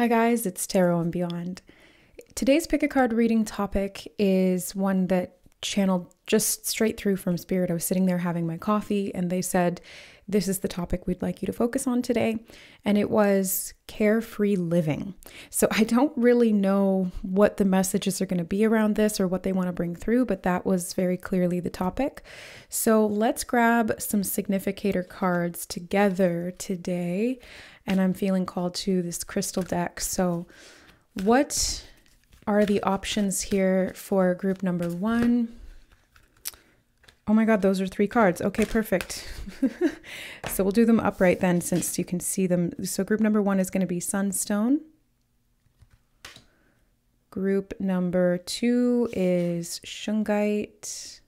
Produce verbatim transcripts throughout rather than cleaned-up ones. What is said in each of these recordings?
Hi guys, it's Tarot and Beyond. Today's pick a card reading topic is one that channeled just straight through from spirit. I was sitting there having my coffee and they said, this is the topic we'd like you to focus on today. And it was carefree living. So I don't really know what the messages are going to be around this or what they want to bring through, but that was very clearly the topic. So let's grab some significator cards together today. And I'm feeling called to this crystal deck. So what are the options here for group number one? Oh my God, those are three cards. Okay, perfect. So we'll do them upright then since you can see them. So group number one is going to be Sunstone. Group number two is Shungite.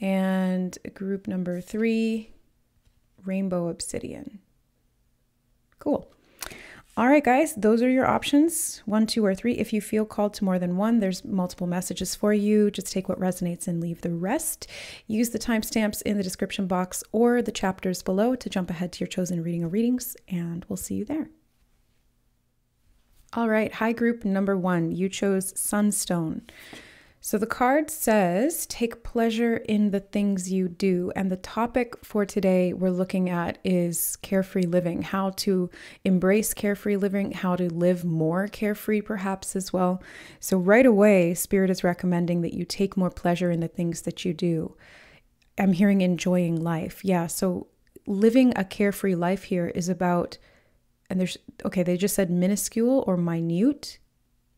And group number three, Rainbow Obsidian. Cool. All right, guys, those are your options, one, two, or three. If you feel called to more than one, there's multiple messages for you. Just take what resonates and leave the rest. Use the timestamps in the description box or the chapters below to jump ahead to your chosen reading or readings, and we'll see you there. All right, hi, group number one. You chose Sunstone. So the card says, take pleasure in the things you do. And the topic for today we're looking at is carefree living, how to embrace carefree living, how to live more carefree perhaps as well. So right away, Spirit is recommending that you take more pleasure in the things that you do. I'm hearing enjoying life. Yeah, so living a carefree life here is about, and there's, okay, they just said minuscule or minute,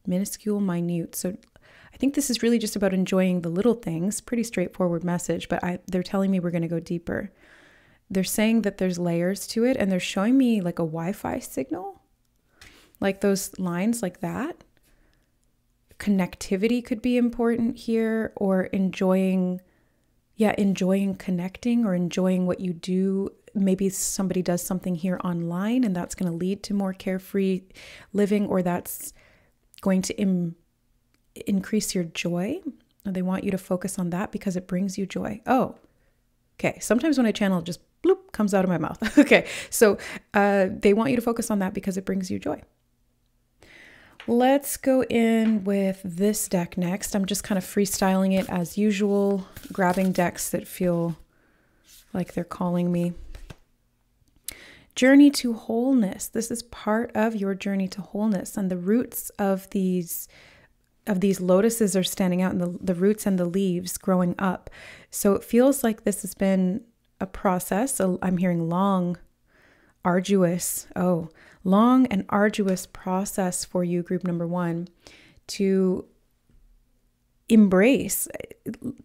minuscule, minute. So I think this is really just about enjoying the little things. Pretty straightforward message, but I, they're telling me we're going to go deeper. They're saying that there's layers to it, and they're showing me like a Wi-Fi signal, like those lines like that. Connectivity could be important here, or enjoying, yeah, enjoying connecting or enjoying what you do. Maybe somebody does something here online, and that's going to lead to more carefree living, or that's going to im- increase your joy. They want you to focus on that because it brings you joy. Oh, okay. Sometimes when I channel, it just bloop comes out of my mouth. Okay. So uh, they want you to focus on that because it brings you joy. Let's go in with this deck next. I'm just kind of freestyling it as usual, grabbing decks that feel like they're calling me. Journey to Wholeness. This is part of your journey to wholeness, and the roots of these of these lotuses are standing out, and the, the roots and the leaves growing up. So it feels like this has been a process. So I'm hearing long, arduous, oh, long and arduous process for you, group number one, to embrace,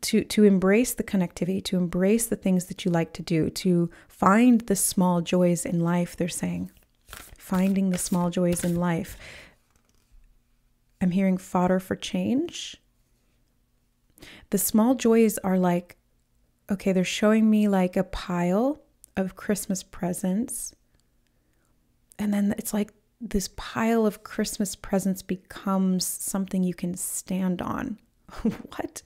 to, to embrace the connectivity, to embrace the things that you like to do, to find the small joys in life, they're saying. Finding the small joys in life. I'm hearing fodder for change. The small joys are like, okay, they're showing me like a pile of Christmas presents. And then it's like this pile of Christmas presents becomes something you can stand on. What?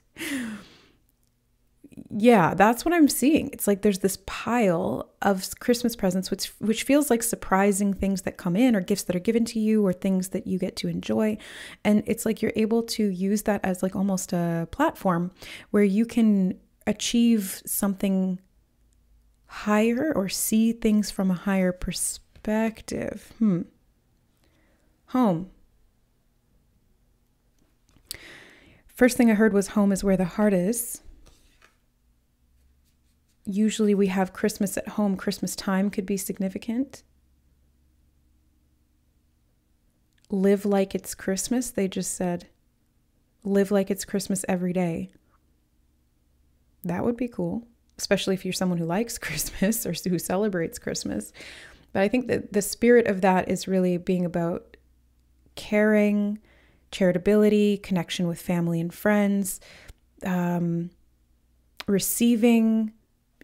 Yeah, that's what I'm seeing. It's like there's this pile of Christmas presents, which which feels like surprising things that come in, or gifts that are given to you, or things that you get to enjoy. And it's like you're able to use that as like almost a platform where you can achieve something higher or see things from a higher perspective. Hmm. Home. First thing I heard was home is where the heart is. Usually we have Christmas at home. Christmas time could be significant. Live like it's Christmas, they just said. Live like it's Christmas every day. That would be cool, especially if you're someone who likes Christmas or who celebrates Christmas. But I think that the spirit of that is really being about caring, charitability, connection with family and friends, um, receiving,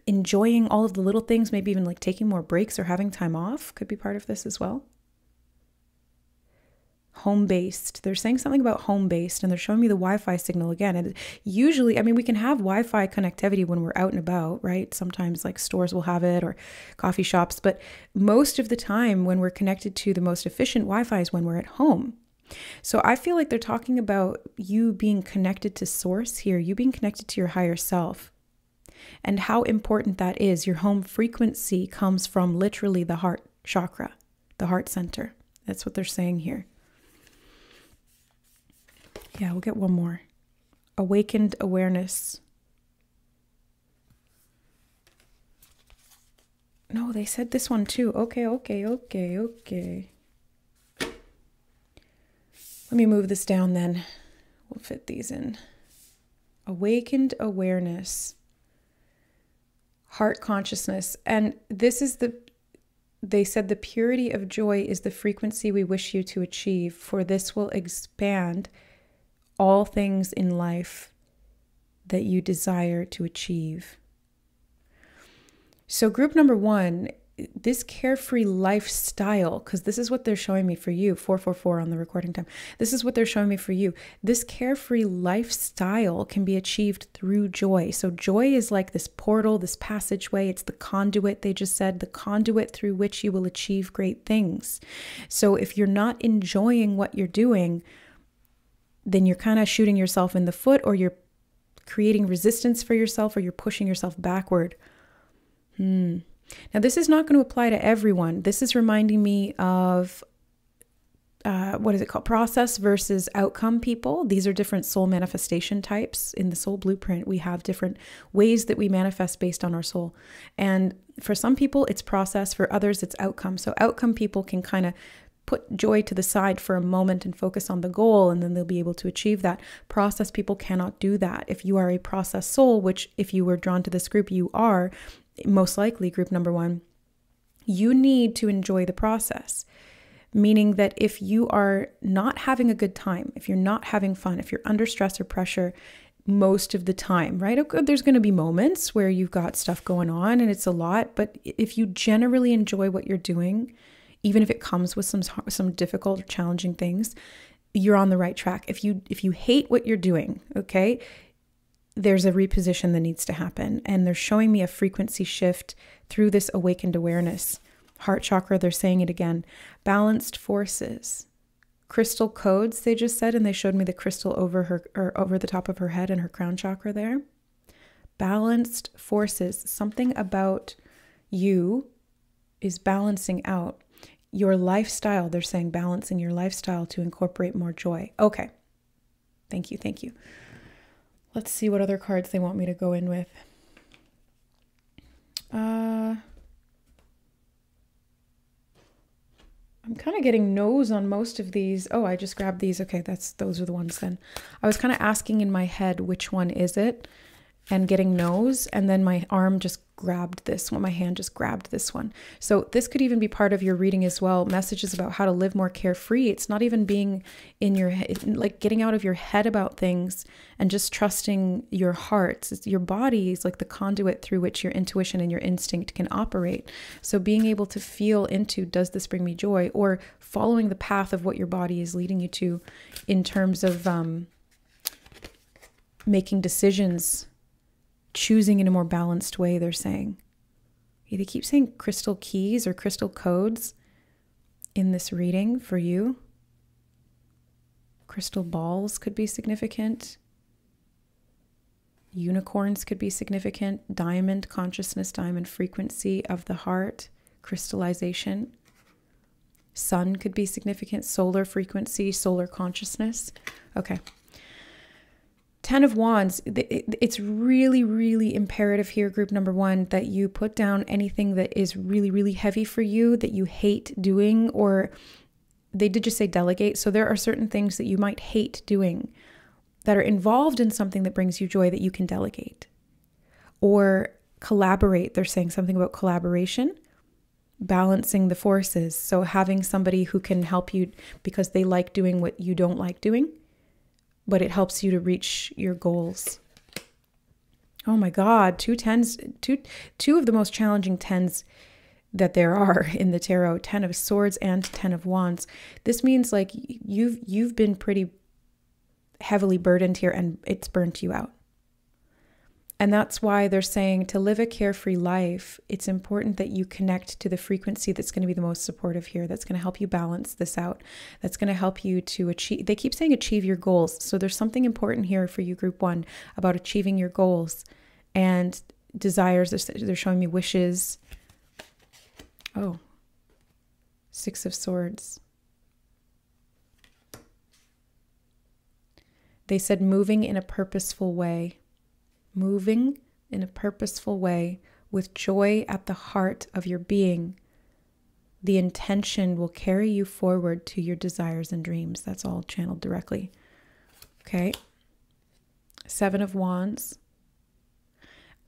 enjoying all of the little things, maybe even like taking more breaks or having time off could be part of this as well. home-based. They're saying something about home-based, and they're showing me the Wi-Fi signal again. And usually, I mean, we can have Wi-Fi connectivity when we're out and about, right? Sometimes like stores will have it or coffee shops, but most of the time when we're connected to the most efficient Wi-Fi is when we're at home. So I feel like they're talking about you being connected to source here, you being connected to your higher self, and how important that is. Your home frequency comes from literally the heart chakra, the heart center. That's what they're saying here. Yeah, we'll get one more. Awakened awareness. No, they said this one too. Okay, okay, okay, okay. Let me move this down then. We'll fit these in. Awakened awareness. Heart consciousness. And this is the, they said the purity of joy is the frequency we wish you to achieve, for this will expand all things in life that you desire to achieve. So group number one, this carefree lifestyle, because this is what they're showing me for you, four four four on the recording time. This is what they're showing me for you. This carefree lifestyle can be achieved through joy. So joy is like this portal, this passageway. It's the conduit, they just said, the conduit through which you will achieve great things. So if you're not enjoying what you're doing, then you're kind of shooting yourself in the foot, or you're creating resistance for yourself, or you're pushing yourself backward. Hmm. Now, this is not going to apply to everyone. This is reminding me of, uh, what is it called? Process versus outcome people. These are different soul manifestation types. In the soul blueprint, we have different ways that we manifest based on our soul. And for some people, it's process. For others, it's outcome. So outcome people can kind of put joy to the side for a moment and focus on the goal, and then they'll be able to achieve that. Process people cannot do that. If you are a process soul, which if you were drawn to this group, you are, most likely group number one, you need to enjoy the process. Meaning that if you are not having a good time, if you're not having fun, if you're under stress or pressure most of the time, right? There's going to be moments where you've got stuff going on and it's a lot, but if you generally enjoy what you're doing, even if it comes with some some difficult or challenging things, you're on the right track. If you if you hate what you're doing, okay, there's a reposition that needs to happen. And they're showing me a frequency shift through this awakened awareness. Heart chakra, they're saying it again. Balanced forces. Crystal codes, they just said, and they showed me the crystal over her or over the top of her head and her crown chakra there. Balanced forces. Something about you is balancing out. Your lifestyle, they're saying, balancing your lifestyle to incorporate more joy. Okay. Thank you. Thank you. Let's see what other cards they want me to go in with. Uh, I'm kind of getting no's on most of these. Oh, I just grabbed these. Okay. That's, those are the ones then. I was kind of asking in my head, which one is it? And getting no's, and then my arm just grabbed this one, my hand just grabbed this one. So this could even be part of your reading as well, messages about how to live more carefree. It's not even being in your head, like getting out of your head about things and just trusting your heart. It's your body is like the conduit through which your intuition and your instinct can operate. So being able to feel into, does this bring me joy? Or following the path of what your body is leading you to in terms of um, making decisions, choosing in a more balanced way, they're saying. They keep saying crystal keys or crystal codes in this reading for you. Crystal balls could be significant. Unicorns could be significant. Diamond consciousness, diamond frequency of the heart, crystallization. Sun could be significant. Solar frequency, solar consciousness. Okay. Ten of Wands, it's really, really imperative here, group number one, that you put down anything that is really, really heavy for you, that you hate doing, or they did just say delegate. So there are certain things that you might hate doing that are involved in something that brings you joy that you can delegate. Or collaborate, they're saying something about collaboration. Balancing the forces, so having somebody who can help you because they like doing what you don't like doing, but it helps you to reach your goals. Oh my God, two tens, two, two of the most challenging tens that there are in the tarot, Ten of Swords and Ten of Wands. This means like you've you've been pretty heavily burdened here and it's burnt you out. And that's why they're saying to live a carefree life, it's important that you connect to the frequency that's going to be the most supportive here, that's going to help you balance this out, that's going to help you to achieve. They keep saying achieve your goals. So there's something important here for you, group one, about achieving your goals and desires. They're, they're showing me wishes. Oh, Six of Swords. They said moving in a purposeful way. Moving in a purposeful way with joy at the heart of your being. The intention will carry you forward to your desires and dreams. That's all channeled directly. Okay. Seven of Wands.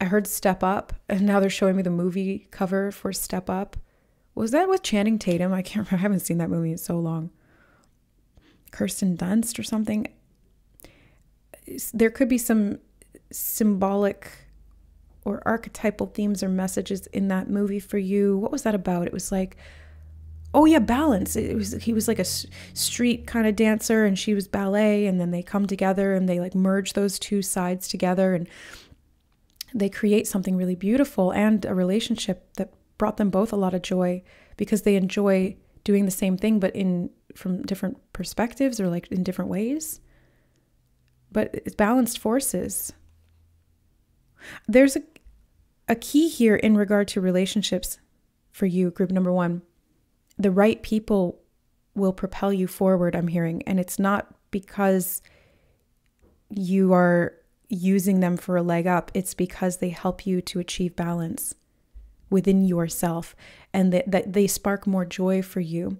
I heard Step Up, and now they're showing me the movie cover for Step Up. Was that with Channing Tatum? I can't remember. I haven't seen that movie in so long. Kirsten Dunst or something. There could be some symbolic or archetypal themes or messages in that movie for you. What was that about? It was like, oh yeah, balance. It was, he was like a street kind of dancer and she was ballet, and then they come together and they like merge those two sides together and they create something really beautiful and a relationship that brought them both a lot of joy because they enjoy doing the same thing but in from different perspectives or like in different ways. But it's balanced forces. There's a, a key here in regard to relationships for you, group number one. The right people will propel you forward, I'm hearing. And it's not because you are using them for a leg up. It's because they help you to achieve balance within yourself. And that, that they spark more joy for you.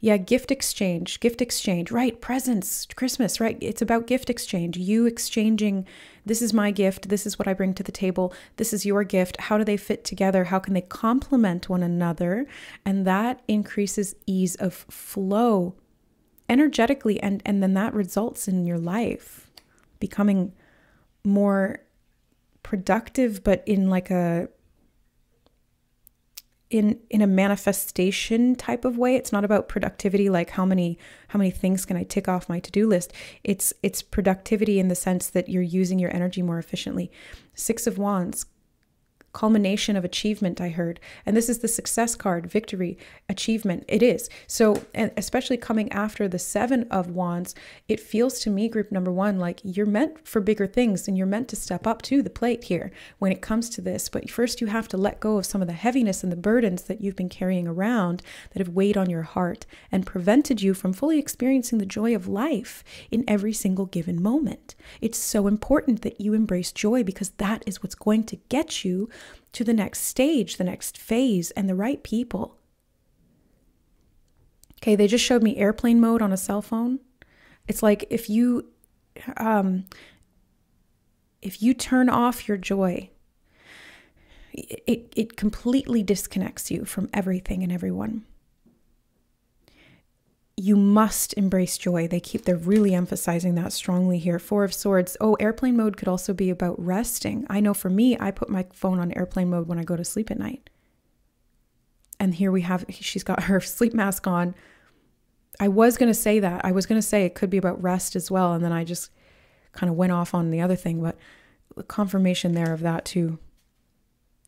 Yeah, gift exchange, gift exchange, right? Presents, Christmas, right? It's about gift exchange. You exchanging, this is my gift, this is what I bring to the table, this is your gift. How do they fit together? How can they complement one another? And that increases ease of flow energetically. And, and then that results in your life becoming more productive, but in like a in in a manifestation type of way. It's not about productivity like how many how many things can I tick off my to-do list. It's it's productivity in the sense that you're using your energy more efficiently. Six of Wands, culmination of achievement, I heard. And this is the success card, victory, achievement. It is. So, and especially coming after the Seven of Wands, it feels to me, group number one, like you're meant for bigger things and you're meant to step up to the plate here when it comes to this. But first you have to let go of some of the heaviness and the burdens that you've been carrying around that have weighed on your heart and prevented you from fully experiencing the joy of life in every single given moment. It's so important that you embrace joy because that is what's going to get you to the next stage, the next phase, and the right people. Okay, they just showed me airplane mode on a cell phone. It's like if you, um, if you turn off your joy, it, it completely disconnects you from everything and everyone. You must embrace joy. They keep, they're really emphasizing that strongly here. Four of Swords. Oh, airplane mode could also be about resting. I know for me, I put my phone on airplane mode when I go to sleep at night. And here we have, she's got her sleep mask on. I was going to say that. I was going to say it could be about rest as well. And then I just kind of went off on the other thing, but confirmation there of that too.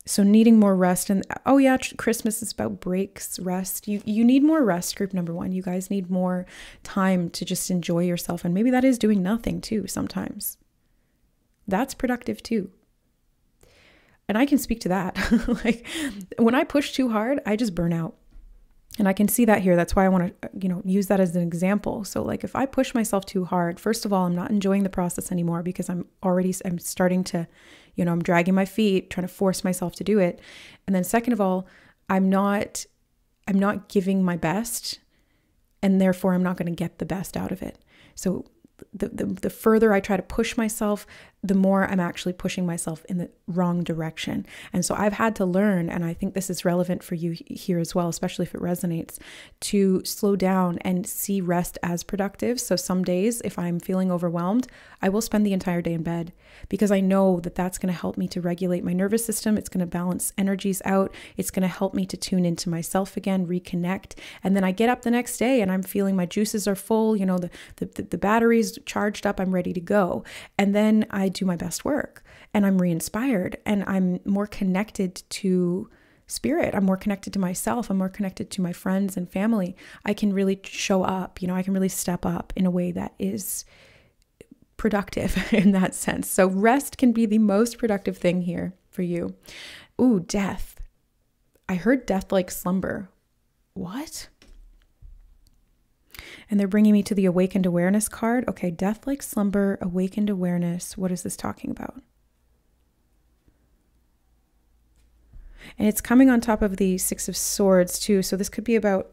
So needing more rest. And oh yeah, Christmas is about breaks, rest. You you need more rest, group number one. You guys need more time to just enjoy yourself. And maybe that is doing nothing too sometimes. That's productive too. And I can speak to that. Like when I push too hard, I just burn out. And I can see that here. That's why I want to, you know, use that as an example. So like if I push myself too hard, first of all, I'm not enjoying the process anymore because I'm already, I'm starting to, you know, I'm dragging my feet, trying to force myself to do it. And then second of all, I'm not, I'm not giving my best, and therefore I'm not going to get the best out of it. So the, the, the further I try to push myself, the more I'm actually pushing myself in the wrong direction. And so I've had to learn, and I think this is relevant for you here as well, especially if it resonates, to slow down and see rest as productive. So some days, if I'm feeling overwhelmed, I will spend the entire day in bed, because I know that that's going to help me to regulate my nervous system. It's going to balance energies out. It's going to help me to tune into myself again, reconnect. And then I get up the next day and I'm feeling my juices are full, you know, the, the, the battery's charged up, I'm ready to go. And then I do my best work and I'm re-inspired and I'm more connected to spirit. I'm more connected to myself. I'm more connected to my friends and family. I can really show up, you know, I can really step up in a way that is productive in that sense. So rest can be the most productive thing here for you. Ooh, death. I heard death like slumber. What? And they're bringing me to the awakened awareness card. Okay, death like slumber, awakened awareness. What is this talking about? And it's coming on top of the Six of Swords too. So this could be about,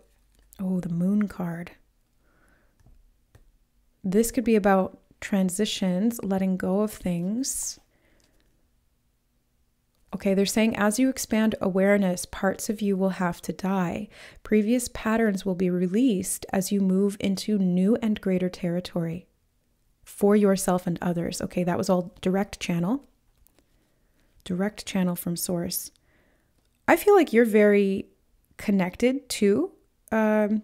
oh, the moon card. This could be about transitions, letting go of things. Okay, they're saying as you expand awareness, parts of you will have to die. Previous patterns will be released as you move into new and greater territory for yourself and others. Okay, that was all direct channel. Direct channel from source. I feel like you're very connected to um,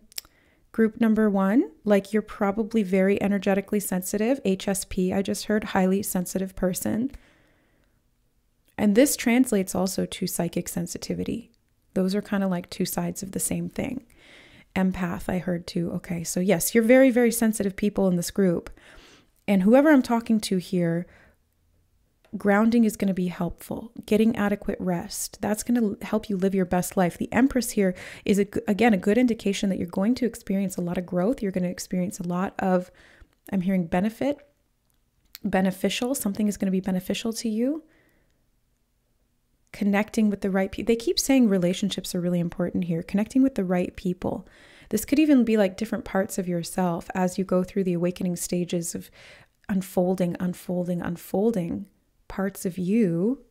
group number one. Like you're probably very energetically sensitive. H S P, I just heard, highly sensitive person. And this translates also to psychic sensitivity. Those are kind of like two sides of the same thing. Empath, I heard too. Okay, so yes, you're very, very sensitive people in this group. And whoever I'm talking to here, grounding is going to be helpful. Getting adequate rest, that's going to help you live your best life. The Empress here is, a, again, a good indication that you're going to experience a lot of growth. You're going to experience a lot of, I'm hearing benefit, beneficial. Something is going to be beneficial to you. Connecting with the right people. They keep saying relationships are really important here. Connecting with the right people. This could even be like different parts of yourself as you go through the awakening stages of unfolding, unfolding, unfolding parts of you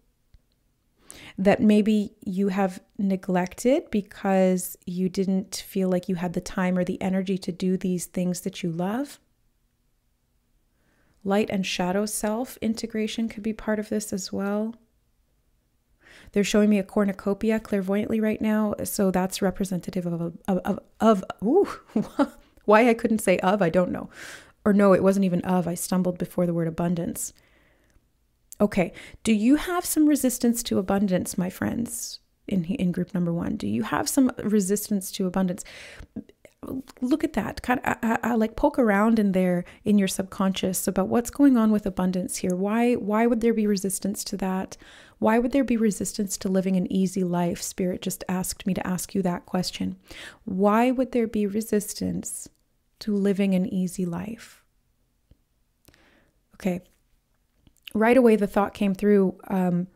that maybe you have neglected because you didn't feel like you had the time or the energy to do these things that you love. Light and shadow self integration could be part of this as well. They're showing me a cornucopia clairvoyantly right now. So that's representative of, of, of, of ooh, why I couldn't say of, I don't know. Or no, it wasn't even of. I stumbled before the word abundance. Okay. Do you have some resistance to abundance, my friends, in, in group number one? Do you have some resistance to abundance? Look at that. Kind of, I, I like poke around in there in your subconscious about what's going on with abundance here. Why, why would there be resistance to that? Why would there be resistance to living an easy life? Spirit just asked me to ask you that question. Why would there be resistance to living an easy life? Okay. Right away, the thought came through. Um,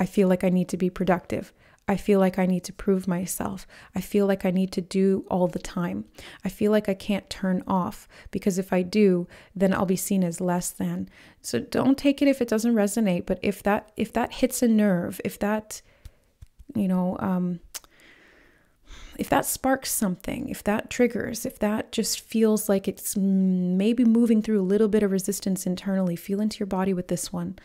I feel like I need to be productive. I feel like I need to prove myself. I feel like I need to do all the time. I feel like I can't turn off, because if I do, then I'll be seen as less than. So don't take it if it doesn't resonate, but if that if that hits a nerve, if that, you know, um, if that sparks something, if that triggers, if that just feels like it's maybe moving through a little bit of resistance internally, feel into your body with this one.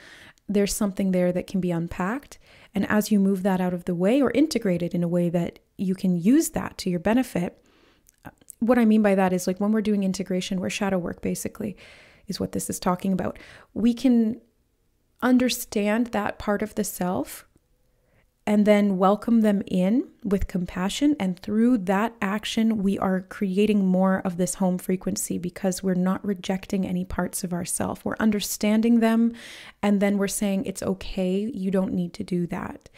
There's something there that can be unpacked. And as you move that out of the way or integrate it in a way that you can use that to your benefit, what I mean by that is like when we're doing integration, we're shadow work basically is what this is talking about. We can understand that part of the self and then welcome them in with compassion. And through that action, we are creating more of this home frequency because we're not rejecting any parts of ourselves. We're understanding them. And then we're saying, it's okay. You don't need to do that.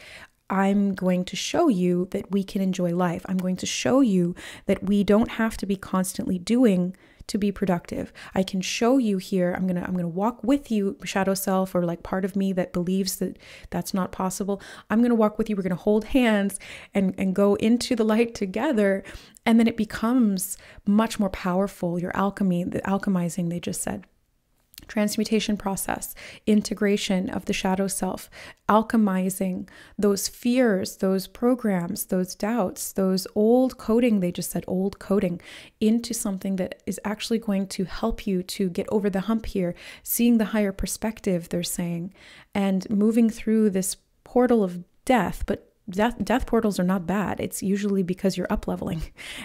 I'm going to show you that we can enjoy life. I'm going to show you that we don't have to be constantly doing to be productive. I can show you here. I'm going to, I'm going to walk with you, shadow self, or like part of me that believes that that's not possible. I'm going to walk with you. We're going to hold hands and, and go into the light together. And then it becomes much more powerful. Your alchemy, the alchemizing, they just said. transmutation process, integration of the shadow self, alchemizing those fears, those programs, those doubts, those old coding, they just said old coding, into something that is actually going to help you to get over the hump here, seeing the higher perspective, they're saying, and moving through this portal of death. But Death, death portals are not bad. It's usually because you're up leveling.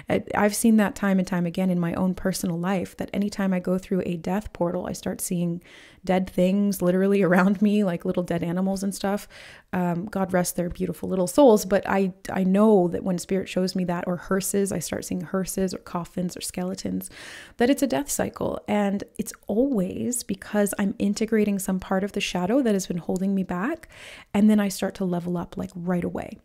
I've seen that time and time again in my own personal life, that anytime I go through a death portal, I start seeing dead things literally around me, like little dead animals and stuff. Um, God rest their beautiful little souls. But I, I know that when spirit shows me that, or hearses, I start seeing hearses or coffins or skeletons, that it's a death cycle. And it's always because I'm integrating some part of the shadow that has been holding me back. And then I start to level up like right away.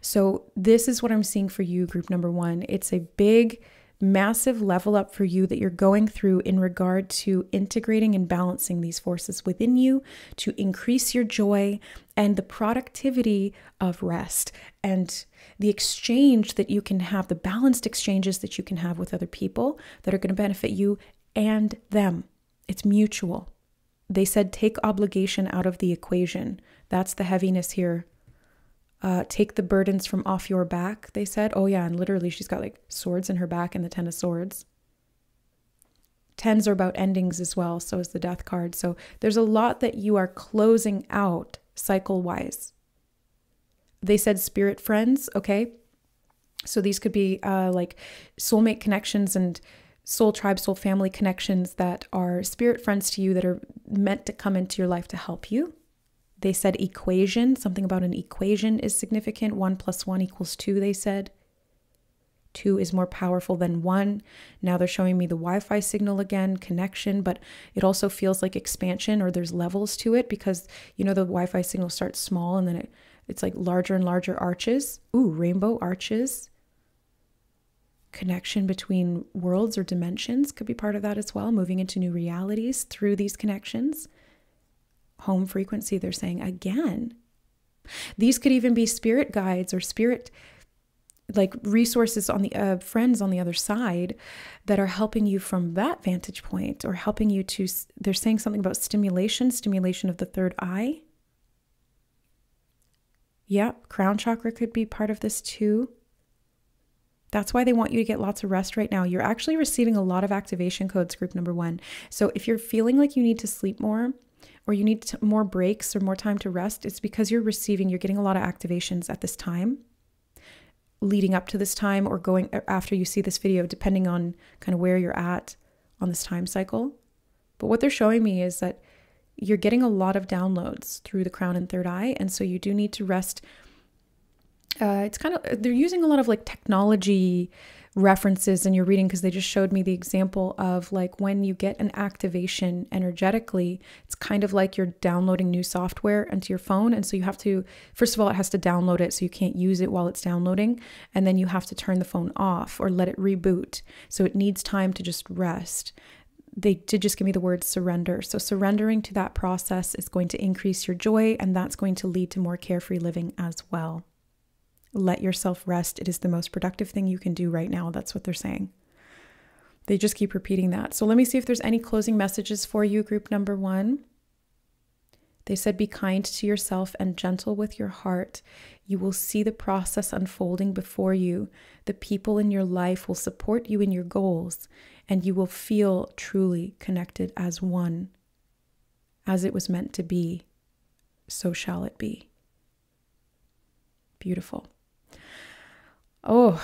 So this is what I'm seeing for you, group number one. It's a big, massive level up for you that you're going through in regard to integrating and balancing these forces within you to increase your joy and the productivity of rest and the exchange that you can have, the balanced exchanges that you can have with other people that are going to benefit you and them. It's mutual. They said take obligation out of the equation. That's the heaviness here. Uh, take the burdens from off your back, they said. Oh yeah, and literally she's got like swords in her back and the Ten of Swords. Tens are about endings as well, so is the Death card. So there's a lot that you are closing out cycle-wise. They said spirit friends, okay? So these could be uh, like soulmate connections and soul tribe, soul family connections that are spirit friends to you that are meant to come into your life to help you. They said equation, something about an equation is significant. One plus one equals two, they said. Two is more powerful than one. Now they're showing me the Wi-Fi signal again, connection, but it also feels like expansion, or there's levels to it, because, you know, the Wi-Fi signal starts small and then it, it's like larger and larger arches. Ooh, rainbow arches. Connection between worlds or dimensions could be part of that as well. Moving into new realities through these connections. Home frequency, they're saying again. These could even be spirit guides or spirit like resources on the uh, friends on the other side that are helping you from that vantage point, or helping you to, they're saying something about stimulation, stimulation of the third eye. Yeah, crown chakra could be part of this too. That's why they want you to get lots of rest right now. You're actually receiving a lot of activation codes, group number one. So if you're feeling like you need to sleep more, or you need more breaks or more time to rest, it's because you're receiving, you're getting a lot of activations at this time, leading up to this time, or going after you see this video, depending on kind of where you're at on this time cycle. But what they're showing me is that you're getting a lot of downloads through the crown and third eye, and so you do need to rest. Uh, it's kind of, they're using a lot of like technology references in your reading, because they just showed me the example of like when you get an activation energetically, it's kind of like you're downloading new software into your phone. And so you have to, first of all, it has to download it, so you can't use it while it's downloading. And then you have to turn the phone off or let it reboot. So it needs time to just rest. They did just give me the word surrender. So surrendering to that process is going to increase your joy, and that's going to lead to more carefree living as well. Let yourself rest. It is the most productive thing you can do right now. That's what they're saying. They just keep repeating that. So let me see if there's any closing messages for you, group number one. They said, be kind to yourself and gentle with your heart. You will see the process unfolding before you. The people in your life will support you in your goals, and you will feel truly connected as one. As it was meant to be, so shall it be. Beautiful. Oh,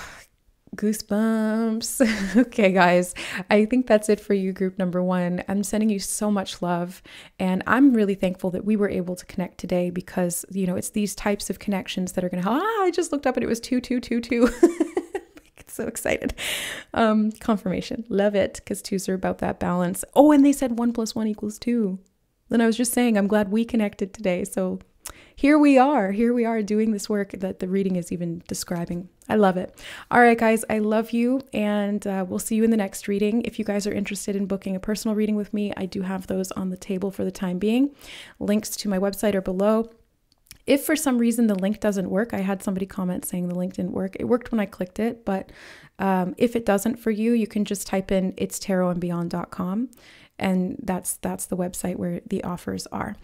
goosebumps. Okay, guys, I think that's it for you, group number one. I'm sending you so much love, and I'm really thankful that we were able to connect today, because, you know, it's these types of connections that are going to, ah, I just looked up and it was two, two, two, two. So excited. Um, confirmation. Love it, because twos are about that balance. Oh, and they said one plus one equals two. Then I was just saying, I'm glad we connected today. So here we are, here we are doing this work that the reading is even describing. I love it. All right, guys, I love you, and uh, we'll see you in the next reading. If you guys are interested in booking a personal reading with me, I do have those on the table for the time being. Links to my website are below. If for some reason the link doesn't work, I had somebody comment saying the link didn't work. It worked when I clicked it, but um, if it doesn't for you, you can just type in it's tarot and beyond dot com. And that's that's the website where the offers are.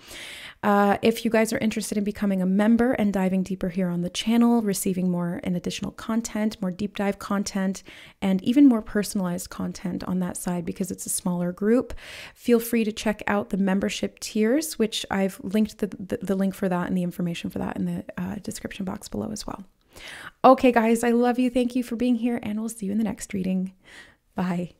Uh, if you guys are interested in becoming a member and diving deeper here on the channel, receiving more and additional content, more deep dive content, and even more personalized content on that side because it's a smaller group, feel free to check out the membership tiers, which I've linked the, the, the link for that and the information for that in the uh, description box below as well. Okay, guys, I love you. Thank you for being here, and we'll see you in the next reading. Bye.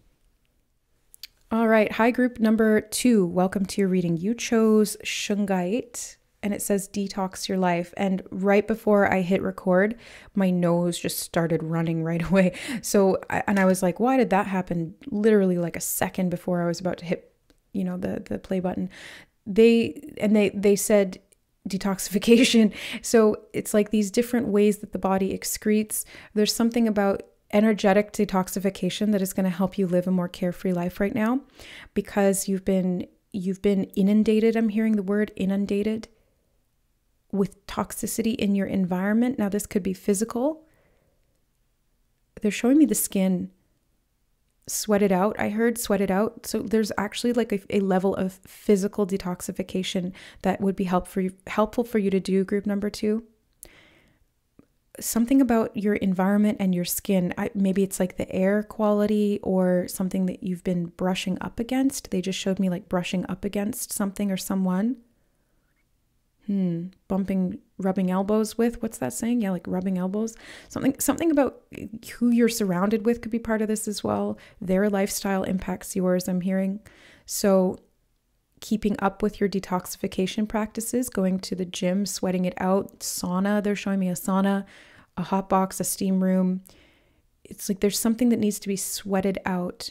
All right. Hi, group number two. Welcome to your reading. You chose Shungite, and it says detox your life. And right before I hit record, my nose just started running right away. So, and I was like, why did that happen? Literally like a second before I was about to hit, you know, the, the play button. They, and they, they said detoxification. So it's like these different ways that the body excretes. There's something about energetic detoxification that is going to help you live a more carefree life right now, because you've been you've been inundated. I'm hearing the word inundated with toxicity in your environment. Now this could be physical. They're showing me the skin. Sweat it out. I heard sweat it out. So there's actually like a, a level of physical detoxification that would be helpful helpful for you to do, group number two. Something about your environment and your skin. I, maybe it's like the air quality or something that you've been brushing up against. They just showed me like brushing up against something or someone. Hmm. Bumping, rubbing elbows with. What's that saying? Yeah, like rubbing elbows. Something, something about who you're surrounded with could be part of this as well. Their lifestyle impacts yours, I'm hearing. So keeping up with your detoxification practices, going to the gym, sweating it out, sauna. They're showing me a sauna, a hot box, a steam room. It's like there's something that needs to be sweated out.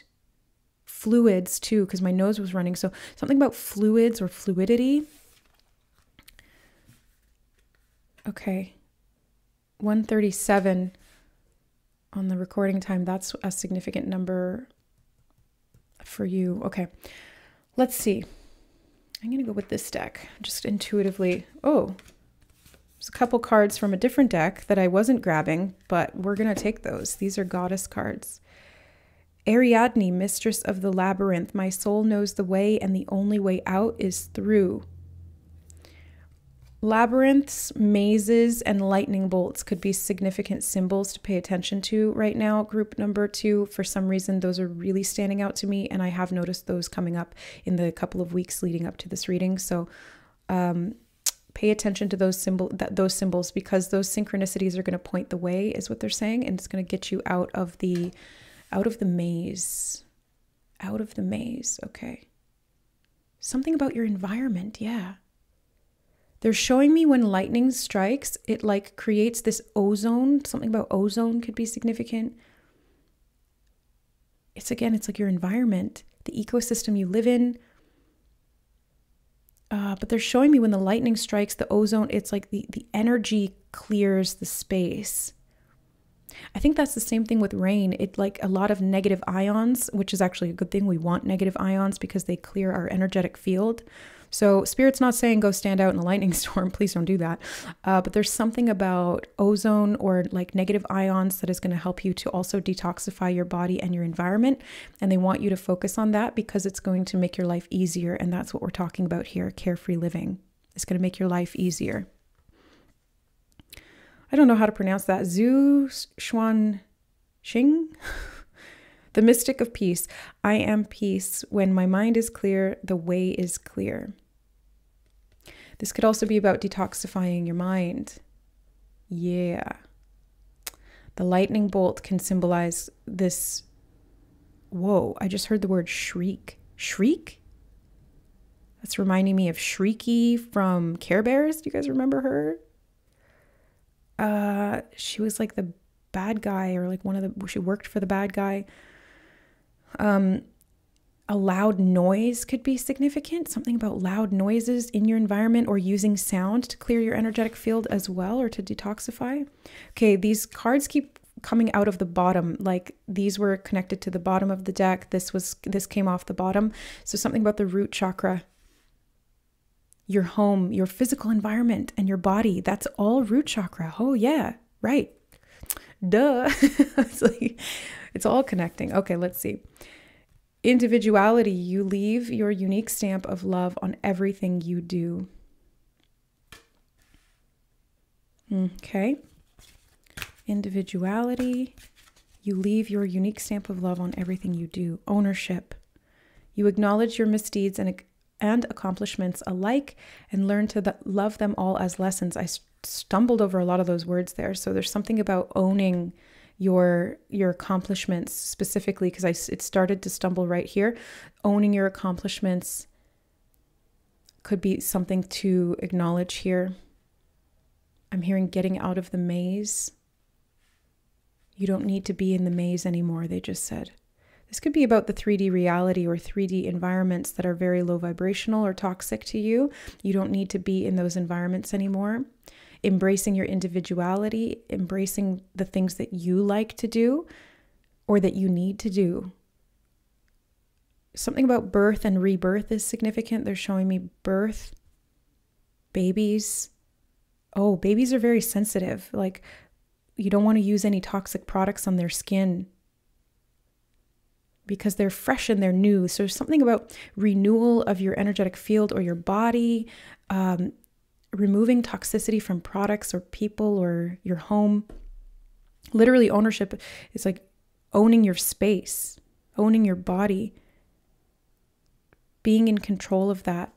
Fluids too, because my nose was running. So something about fluids or fluidity. Okay. one thirty-seven on the recording time. That's a significant number for you. Okay. Let's see. I'm going to go with this deck, just intuitively. Oh, there's a couple cards from a different deck that I wasn't grabbing, but we're going to take those. These are goddess cards. Ariadne, mistress of the labyrinth. My soul knows the way, and the only way out is through. Labyrinths, mazes, and lightning bolts could be significant symbols to pay attention to right now, group number two. For some reason, those are really standing out to me, and I have noticed those coming up in the couple of weeks leading up to this reading. So um, pay attention to those, symbol, th those symbols, because those synchronicities are going to point the way, is what they're saying, and it's going to get you out of the, out of the maze. Out of the maze, okay. Something about your environment, yeah. They're showing me when lightning strikes, it like creates this ozone. Something about ozone could be significant. It's again, it's like your environment, the ecosystem you live in. Uh, but they're showing me when the lightning strikes, the ozone, it's like the, the energy clears the space. I think that's the same thing with rain. It like a lot of negative ions, which is actually a good thing. We want negative ions because they clear our energetic field. So Spirit's not saying go stand out in a lightning storm. Please don't do that. Uh, but there's something about ozone or like negative ions that is going to help you to also detoxify your body and your environment. And they want you to focus on that because it's going to make your life easier. And that's what we're talking about here. Carefree living. It's going to make your life easier. I don't know how to pronounce that. Zhu Xuan Xing? The mystic of peace. I am peace. When my mind is clear, the way is clear. This could also be about detoxifying your mind. Yeah. The lightning bolt can symbolize this. Whoa, I just heard the word shriek. Shriek? That's reminding me of Shrieky from Care Bears. Do you guys remember her? Uh, she was like the bad guy, or like one of the, she worked for the bad guy. Um, a loud noise could be significant. Something about loud noises in your environment, or using sound to clear your energetic field as well, or to detoxify. Okay, these cards keep coming out of the bottom. Like these were connected to the bottom of the deck. This was, this came off the bottom. So something about the root chakra, your home, your physical environment, and your body. That's all root chakra. Oh yeah, right. Duh. It's, like, it's all connecting. Okay, let's see. individuality, you leave your unique stamp of love on everything you do. Okay. Individuality. You leave your unique stamp of love on everything you do. Ownership. You acknowledge your misdeeds and, and accomplishments alike and learn to the, love them all as lessons. I stumbled over a lot of those words there. So there's something about owning your your accomplishments specifically, because I it started to stumble right here. Owning your accomplishments could be something to acknowledge here. I'm hearing getting out of the maze. You don't need to be in the maze anymore, they just said. This could be about the three D reality or three D environments that are very low vibrational or toxic to you. You don't need to be in those environments anymore. Embracing your individuality, embracing the things that you like to do or that you need to do. Something about birth and rebirth is significant. They're showing me birth, babies. Oh, babies are very sensitive. Like, you don't want to use any toxic products on their skin because they're fresh and they're new. So there's something about renewal of your energetic field or your body, um, removing toxicity from products or people or your home. Literally ownership is like owning your space, owning your body, being in control of that.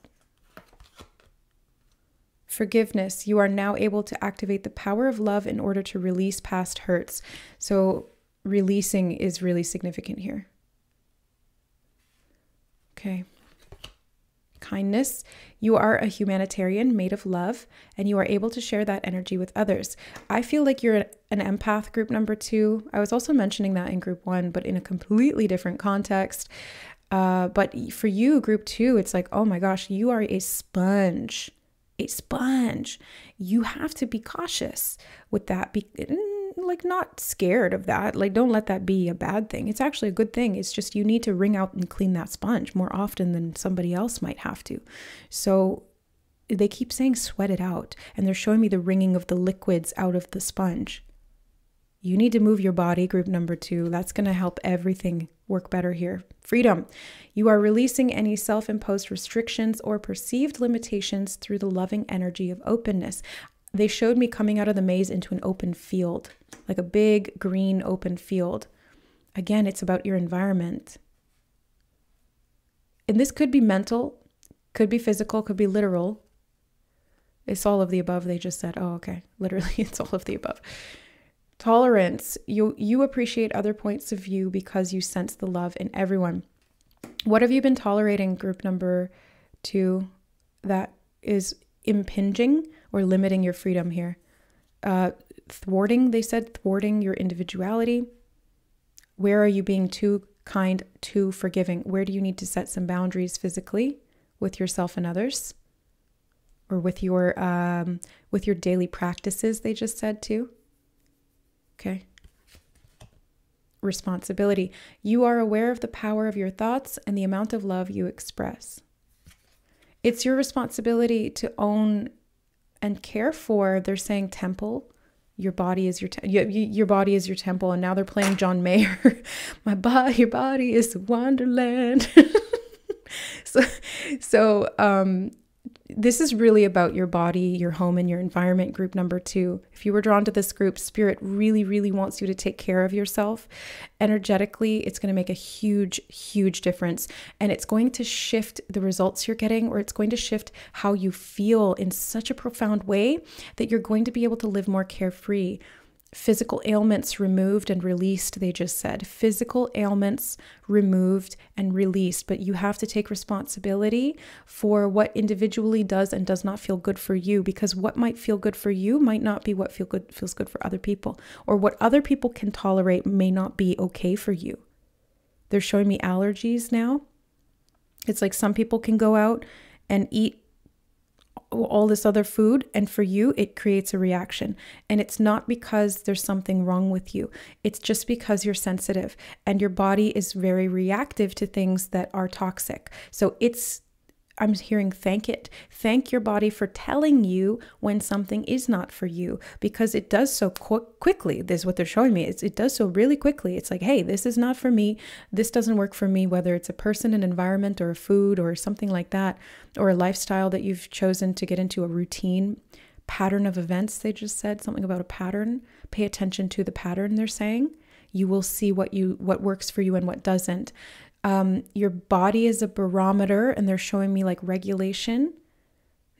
Forgiveness. You are now able to activate the power of love in order to release past hurts. So releasing is really significant here. Okay. Kindness. You are a humanitarian made of love, and you are able to share that energy with others. I feel like you're an empath, group number two. I was also mentioning that in group one, but in a completely different context. Uh, but for you, group two, it's like, oh my gosh, you are a sponge. A sponge. You have to be cautious with that. Be like not scared of that. Like, don't let that be a bad thing. It's actually a good thing. It's just you need to wring out and clean that sponge more often than somebody else might have to. So they keep saying sweat it out, and they're showing me the wringing of the liquids out of the sponge. You need to move your body, group number two. That's going to help everything work better here. Freedom. You are releasing any self-imposed restrictions or perceived limitations through the loving energy of openness. They showed me coming out of the maze into an open field, like a big green open field. Again, it's about your environment. And this could be mental, could be physical, could be literal. It's all of the above. They just said, oh, okay. Literally, it's all of the above. Tolerance. You, you appreciate other points of view because you sense the love in everyone. What have you been tolerating, group number two, that is impinging or limiting your freedom here? Uh, thwarting, they said, thwarting your individuality. Where are you being too kind, too forgiving? Where do you need to set some boundaries physically with yourself and others? Or with your, um, with your daily practices, they just said too. Okay. Responsibility. You are aware of the power of your thoughts and the amount of love you express. It's your responsibility to own and care for, they're saying temple. Your body is your, te you, you, your body is your temple. And now they're playing John Mayer. My body, your body is a wonderland. so, so, um, This is really about your body, your home, and your environment, group number two. If you were drawn to this group, spirit really, really wants you to take care of yourself. Energetically, it's going to make a huge, huge difference. And it's going to shift the results you're getting, or it's going to shift how you feel in such a profound way that you're going to be able to live more carefree. Physical ailments removed and released, they just said. Physical ailments removed and released, but you have to take responsibility for what individually does and does not feel good for you, because what might feel good for you might not be what feel good, feels good for other people, or what other people can tolerate may not be okay for you. They're showing me allergies now. It's like some people can go out and eat all this other food, and for you it creates a reaction, and it's not because there's something wrong with you. It's just because you're sensitive and your body is very reactive to things that are toxic. So it's I'm hearing thank it. Thank your body for telling you when something is not for you, because it does so qu quickly. This is what they're showing me. It's, it does so really quickly. It's like, hey, this is not for me. This doesn't work for me, whether it's a person, an environment, or a food, or something like that, or a lifestyle that you've chosen to get into, a routine, pattern of events. They just said something about a pattern. Pay attention to the pattern, they're saying. You will see what you what works for you and what doesn't. Um, your body is a barometer, and they're showing me like regulation.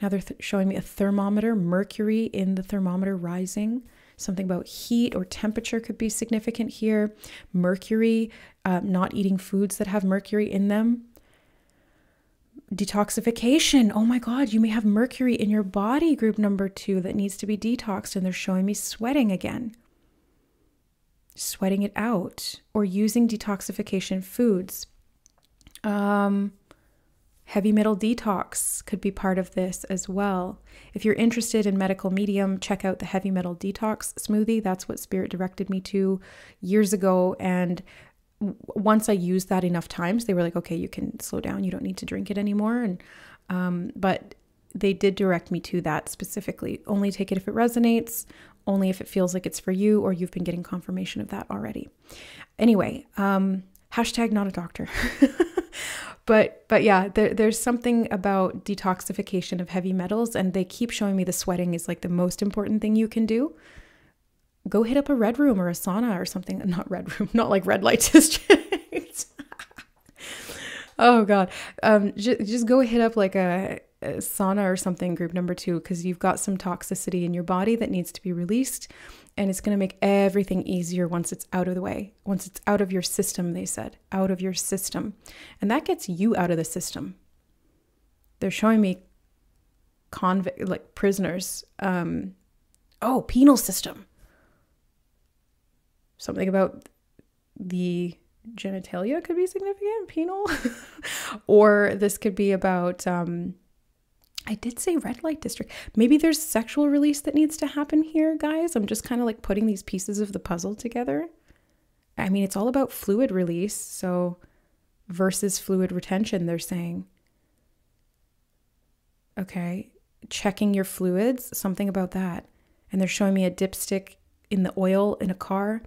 Now they're th showing me a thermometer, mercury in the thermometer rising. Something about heat or temperature could be significant here. Mercury, uh, not eating foods that have mercury in them. Detoxification. Oh my God, you may have mercury in your body, group number two, that needs to be detoxed. And they're showing me sweating again. Sweating it out or using detoxification foods. Um, heavy metal detox could be part of this as well. If you're interested in medical medium, check out the heavy metal detox smoothie. That's what Spirit directed me to years ago. And once I used that enough times, they were like, okay, you can slow down. You don't need to drink it anymore. And, um, but they did direct me to that specifically. Only take it if it resonates, only if it feels like it's for you or you've been getting confirmation of that already. Anyway, um, hashtag not a doctor. but but yeah, there, there's something about detoxification of heavy metals, and they keep showing me the sweating is like the most important thing you can do. Go hit up a red room or a sauna or something. Not red room, not like red light district. Oh God. Um, just, just go hit up like a... sauna or something, group number two, because you've got some toxicity in your body that needs to be released, and it's going to make everything easier once it's out of the way, once it's out of your system, they said, out of your system. And that gets you out of the system. They're showing me convict, like prisoners. Um, oh, penal system. Something about the genitalia could be significant, penal. Or this could be about... Um, I did say red light district. Maybe there's sexual release that needs to happen here, guys. I'm just kind of like putting these pieces of the puzzle together. I mean, it's all about fluid release, so versus fluid retention, they're saying. Okay, checking your fluids, something about that. And they're showing me a dipstick in the oil in a car.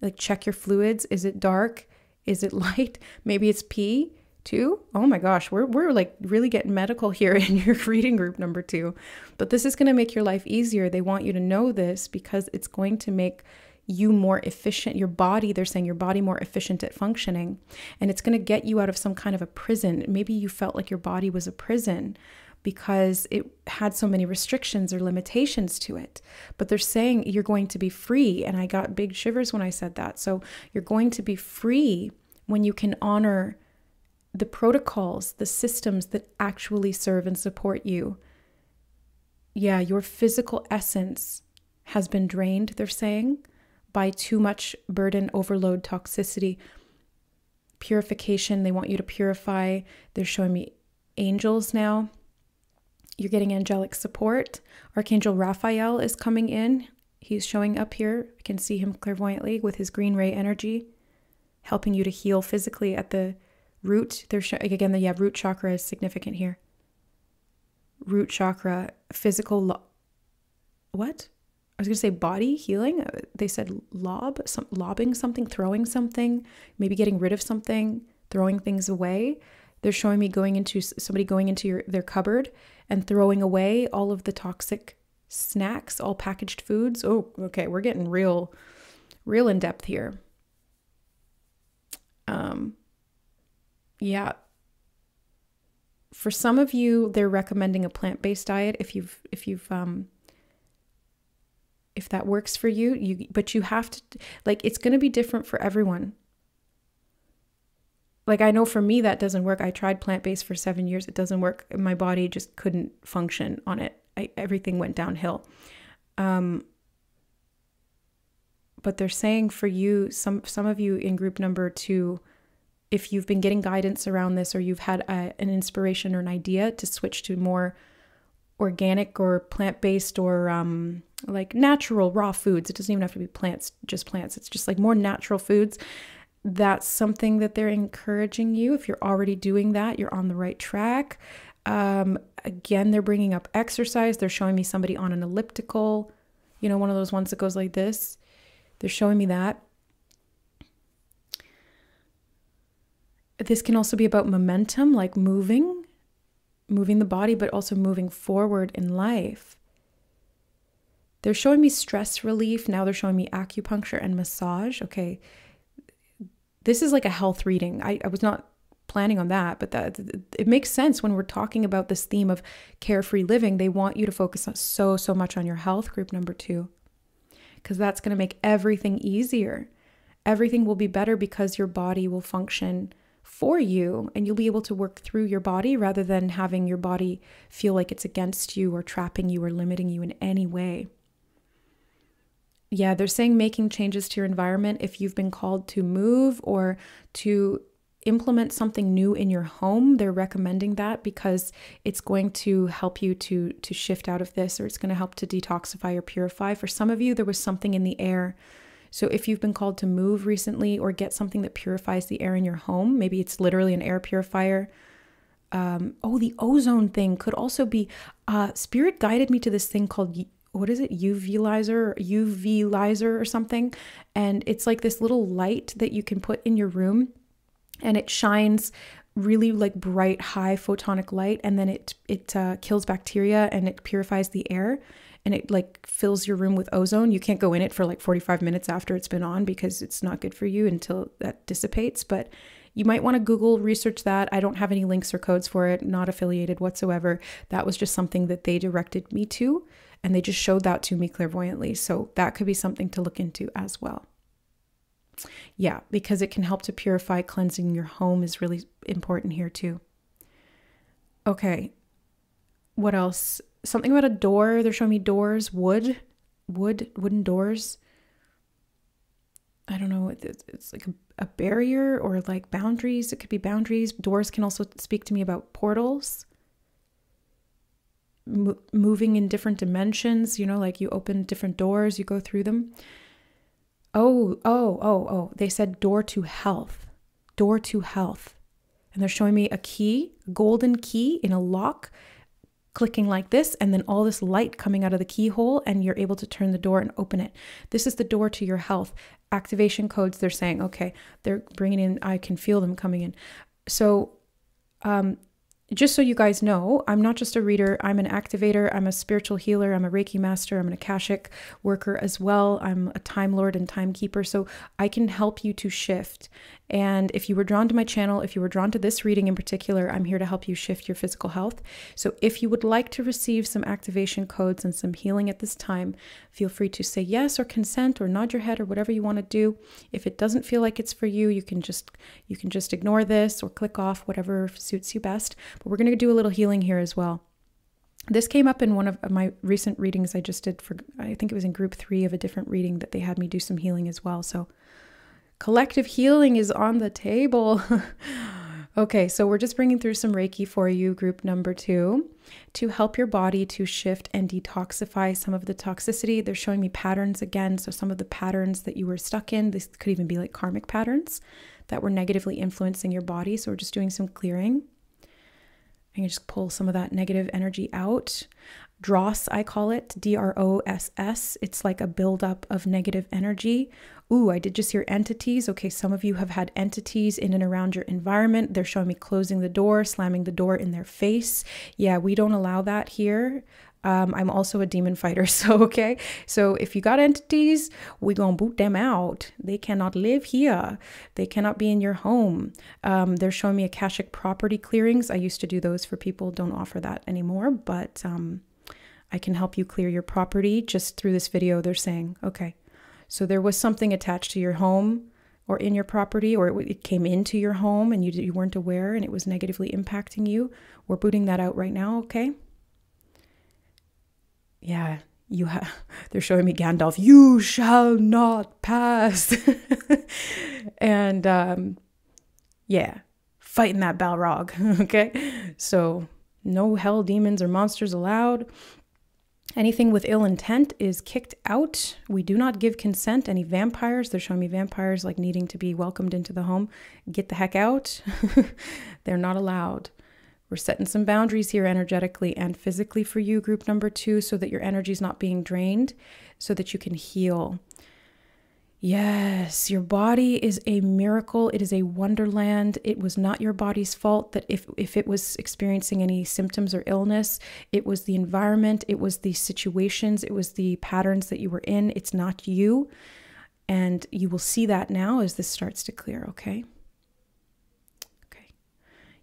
Like, check your fluids. Is it dark? Is it light? Maybe it's pee. Two? Oh my gosh, we're, we're like really getting medical here in your reading, group number two. But this is going to make your life easier. They want you to know this because it's going to make you more efficient, your body, they're saying your body more efficient at functioning. And it's going to get you out of some kind of a prison. Maybe you felt like your body was a prison because it had so many restrictions or limitations to it. But they're saying you're going to be free. And I got big shivers when I said that. So you're going to be free when you can honor the protocols, the systems that actually serve and support you. Yeah, your physical essence has been drained, they're saying, by too much burden, overload, toxicity, purification. They want you to purify. They're showing me angels now. You're getting angelic support. Archangel Raphael is coming in. He's showing up here. I can see him clairvoyantly with his green ray energy, helping you to heal physically at the root. They're showing again, the yeah, root chakra is significant here. Root chakra, physical lo what? I was going to say body healing. They said lob, some, lobbing something, throwing something, maybe getting rid of something, throwing things away. They're showing me going into somebody going into your, their cupboard and throwing away all of the toxic snacks, all packaged foods. Oh, okay. We're getting real, real in depth here. Um, Yeah. For some of you, they're recommending a plant-based diet if you've if you've um if that works for you, you but you have to, like, it's going to be different for everyone. Like, I know for me that doesn't work. I tried plant-based for seven years. It doesn't work. My body just couldn't function on it. I, everything went downhill. Um but they're saying for you, some some of you in group number two, if you've been getting guidance around this, or you've had a, an inspiration or an idea to switch to more organic or plant-based or um, like natural raw foods, it doesn't even have to be plants, just plants. It's just like more natural foods. That's something that they're encouraging you. If you're already doing that, you're on the right track. Um, again, they're bringing up exercise. They're showing me somebody on an elliptical, you know, one of those ones that goes like this. They're showing me that. This can also be about momentum, like moving, moving the body, but also moving forward in life. They're showing me stress relief. Now they're showing me acupuncture and massage. Okay. This is like a health reading. I, I was not planning on that, but that it makes sense when we're talking about this theme of carefree living. They want you to focus on so, so much on your health, group number two, because that's going to make everything easier. Everything will be better because your body will function for you and you'll be able to work through your body rather than having your body feel like it's against you or trapping you or limiting you in any way. Yeah, they're saying making changes to your environment. If you've been called to move or to implement something new in your home, they're recommending that because it's going to help you to, to shift out of this, or it's going to help to detoxify or purify. For some of you, there was something in the air. So if you've been called to move recently or get something that purifies the air in your home, maybe it's literally an air purifier. Um, oh, the ozone thing could also be, uh, Spirit guided me to this thing called, what is it? UVizer, UVizer or something. And it's like this little light that you can put in your room and it shines really like bright, high photonic light. And then it, it uh, kills bacteria and it purifies the air. And it like fills your room with ozone. You can't go in it for like forty-five minutes after it's been on because it's not good for you until that dissipates. But you might want to Google research that. I don't have any links or codes for it, not affiliated whatsoever. That was just something that they directed me to, and they just showed that to me clairvoyantly. So that could be something to look into as well. Yeah, because it can help to purify. Cleansing your home is really important here too. Okay, what else? Something about a door. They're showing me doors, wood, wood, wooden doors. I don't know. It's like a barrier or like boundaries. It could be boundaries. Doors can also speak to me about portals. Mo moving in different dimensions, you know, like you open different doors, you go through them. Oh, oh, oh, oh. They said door to health, door to health. And they're showing me a key, golden key in a lock, clicking like this, and then all this light coming out of the keyhole, and you're able to turn the door and open it. This is the door to your health. Activation codes, they're saying, okay, they're bringing in, I can feel them coming in. So um, just so you guys know, I'm not just a reader, I'm an activator, I'm a spiritual healer, I'm a Reiki master, I'm an Akashic worker as well, I'm a time lord and timekeeper, so I can help you to shift. And if you were drawn to my channel, if you were drawn to this reading in particular, I'm here to help you shift your physical health. So if you would like to receive some activation codes and some healing at this time, feel free to say yes or consent or nod your head or whatever you want to do. If it doesn't feel like it's for you, you can just you can just ignore this or click off, whatever suits you best. But we're going to do a little healing here as well. This came up in one of my recent readings I just did for, I think it was in group three of a different reading that they had me do some healing as well. So collective healing is on the table. Okay, so we're just bringing through some Reiki for you, group number two, to help your body to shift and detoxify some of the toxicity. They're showing me patterns again. So some of the patterns that you were stuck in, this could even be like karmic patterns that were negatively influencing your body. So we're just doing some clearing. I can just pull some of that negative energy out. Dross, I call it, D R O S S. It's like a buildup of negative energy. Ooh, I did just hear entities. Okay, some of you have had entities in and around your environment. They're showing me closing the door, slamming the door in their face. Yeah, we don't allow that here. Um, I'm also a demon fighter, so okay. So if you got entities, we're gonna boot them out. They cannot live here. They cannot be in your home. Um, they're showing me Akashic property clearings. I used to do those for people. Don't offer that anymore, but um, I can help you clear your property just through this video, they're saying. Okay, so there was something attached to your home or in your property, or it, it came into your home and you, you weren't aware and it was negatively impacting you. We're booting that out right now, okay? Yeah, you have, they're showing me Gandalf, you shall not pass. And um, yeah, fighting that Balrog, okay? So no hell demons or monsters allowed. Anything with ill intent is kicked out. We do not give consent. Any vampires, they're showing me vampires like needing to be welcomed into the home. Get the heck out. They're not allowed. We're setting some boundaries here energetically and physically for you, group number two, so that your energy is not being drained, so that you can heal. Yes, your body is a miracle. It is a wonderland. It was not your body's fault that if, if it was experiencing any symptoms or illness, it was the environment, it was the situations, it was the patterns that you were in. It's not you. And you will see that now as this starts to clear, okay?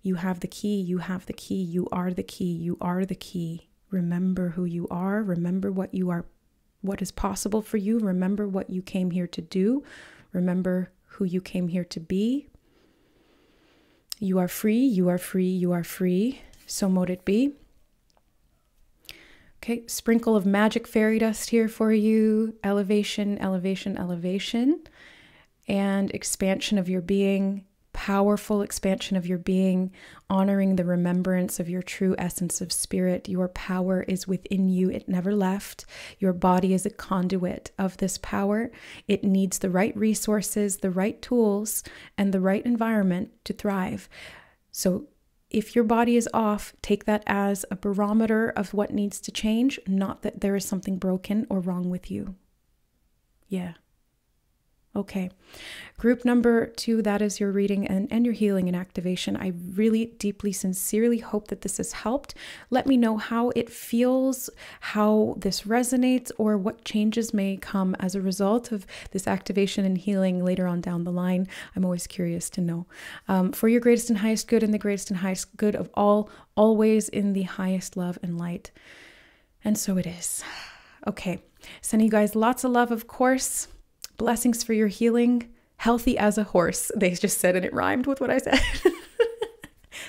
You have the key, you have the key, you are the key, you are the key. Remember who you are, remember what you are, what is possible for you, remember what you came here to do, remember who you came here to be. You are free, you are free, you are free, so mote it be. Okay, sprinkle of magic fairy dust here for you, elevation, elevation, elevation, and expansion of your being. Powerful expansion of your being, honoring the remembrance of your true essence of spirit. Your power is within you. It never left. Your body is a conduit of this power. It needs the right resources, the right tools, and the right environment to thrive. So if your body is off, take that as a barometer of what needs to change, not that there is something broken or wrong with you. Yeah. Okay, group number two, that is your reading and, and your healing and activation. I really deeply, sincerely hope that this has helped. Let me know how it feels, how this resonates, or what changes may come as a result of this activation and healing later on down the line. I'm always curious to know. Um, for your greatest and highest good and the greatest and highest good of all, always in the highest love and light. And so it is. Okay, sending you guys lots of love, of course. Blessings for your healing. Healthy as a horse. They just said, and it rhymed with what I said.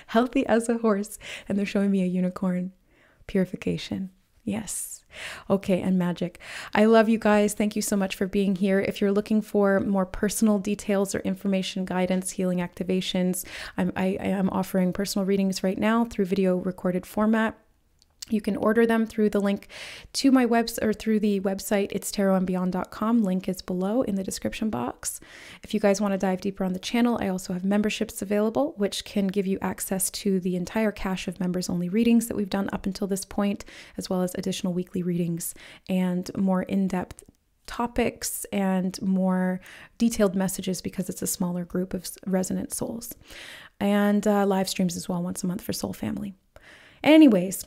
Healthy as a horse. And they're showing me a unicorn. Purification. Yes. Okay, and magic. I love you guys. Thank you so much for being here. If you're looking for more personal details or information, guidance, healing activations, I'm, I, I am offering personal readings right now through video recorded format. You can order them through the link to my webs or through the website. It's tarot and beyond dot com. Link is below in the description box. If you guys want to dive deeper on the channel, I also have memberships available, which can give you access to the entire cache of members only readings that we've done up until this point, as well as additional weekly readings and more in-depth topics and more detailed messages because it's a smaller group of resonant souls, and uh, live streams as well once a month for Soul Family. Anyways,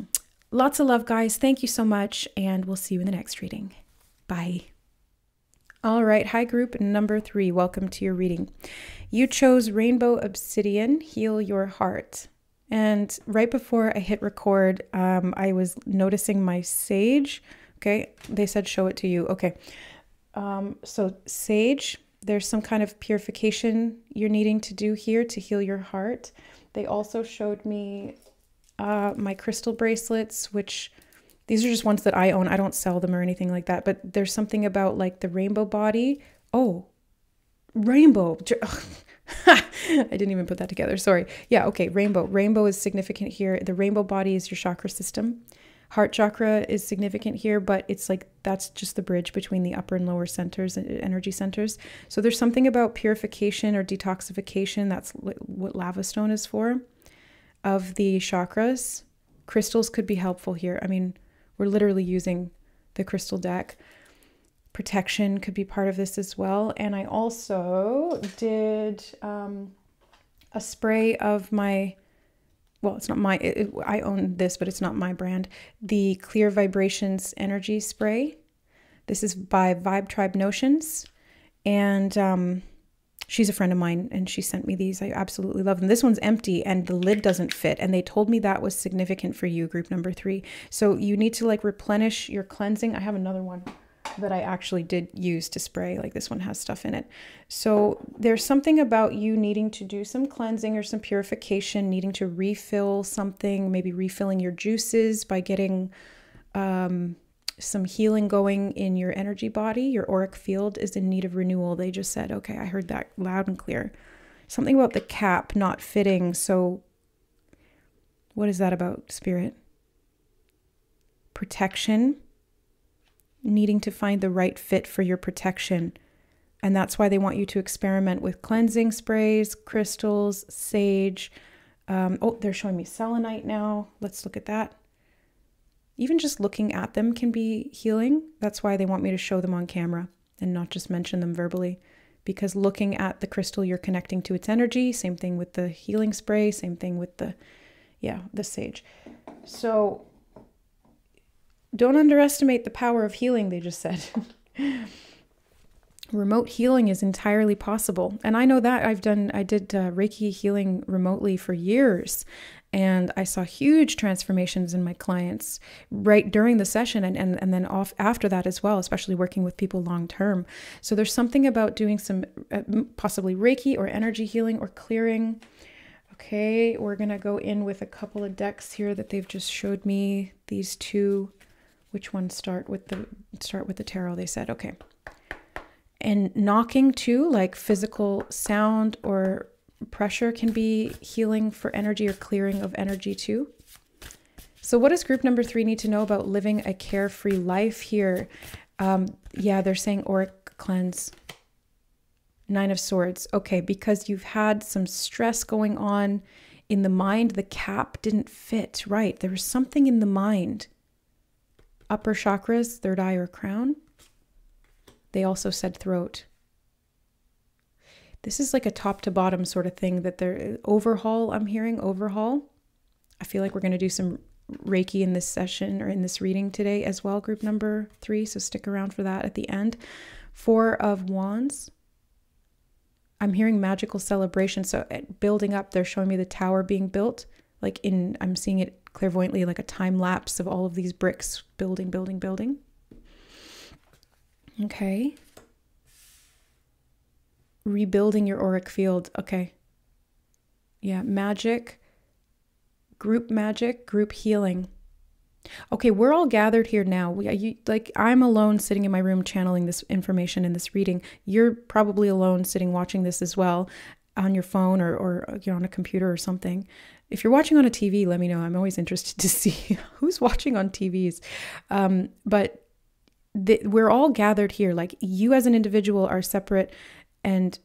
lots of love, guys. Thank you so much, and we'll see you in the next reading. Bye. All right. Hi, group number three. Welcome to your reading. You chose Rainbow Obsidian, Heal Your Heart. And right before I hit record, um, I was noticing my sage. Okay. They said show it to you. Okay. Um, so sage, there's some kind of purification you're needing to do here to heal your heart. They also showed me... Uh, my crystal bracelets, which these are just ones that I own. I don't sell them or anything like that, but there's something about like the rainbow body. Oh, rainbow. I didn't even put that together. Sorry. Yeah. Okay. Rainbow. Rainbow is significant here. The rainbow body is your chakra system. Heart chakra is significant here, but it's like, that's just the bridge between the upper and lower centers and energy centers. So there's something about purification or detoxification. That's what lava stone is for. Of the chakras. Crystals could be helpful here. I mean, we're literally using the crystal deck. Protection could be part of this as well. And I also did um, a spray of my, well, it's not my, it, it, I own this, but it's not my brand. The Clear Vibrations Energy Spray. This is by Vibe Tribe Notions. And um, she's a friend of mine, and she sent me these. I absolutely love them. This one's empty, and the lid doesn't fit. And they told me that was significant for you, group number three. So you need to like replenish your cleansing. I have another one that I actually did use to spray. Like this one has stuff in it. So there's something about you needing to do some cleansing or some purification, needing to refill something, maybe refilling your juices by getting um, some healing going in your energy body. Your auric field is in need of renewal. They just said, okay, I heard that loud and clear. Something about the cap not fitting. So what is that about, spirit? Protection. Needing to find the right fit for your protection. And that's why they want you to experiment with cleansing sprays, crystals, sage, Um, oh, they're showing me selenite now. Let's look at that. Even just looking at them can be healing. That's why they want me to show them on camera and not just mention them verbally, because looking at the crystal, you're connecting to its energy. Same thing with the healing spray, same thing with the, yeah, the sage. So don't underestimate the power of healing, they just said. Remote healing is entirely possible. And I know that I've done, I did uh, Reiki healing remotely for years, and I saw huge transformations in my clients right during the session and, and, and then off after that as well, especially working with people long term. So there's something about doing some uh, possibly Reiki or energy healing or clearing. Okay, we're going to go in with a couple of decks here that they've just showed me. These two, which one start with the start with the tarot, they said. Okay. And knocking too, like physical sound or pressure can be healing for energy or clearing of energy too. So what does group number three need to know about living a carefree life here? Um, yeah, they're saying auric cleanse. Nine of Swords. Okay, because you've had some stress going on in the mind. The cap didn't fit, right? There was something in the mind. Upper chakras, third eye or crown. They also said throat. This is like a top to bottom sort of thing that they're overhaul. I'm hearing overhaul. I feel like we're going to do some Reiki in this session or in this reading today as well. Group number three. So stick around for that at the end. Four of Wands. I'm hearing magical celebration. So building up, they're showing me the tower being built. Like in, I'm seeing it clairvoyantly, like a time lapse of all of these bricks building, building, building. Okay. Rebuilding your auric field. Okay. Yeah. Magic, group magic, group healing. Okay. We're all gathered here now. We, you, like I'm alone sitting in my room channeling this information in this reading. You're probably alone sitting watching this as well on your phone or, or you're on a computer or something. If you're watching on a T V, let me know. I'm always interested to see who's watching on T Vs. Um, but The, we're all gathered here, like you as an individual are separate and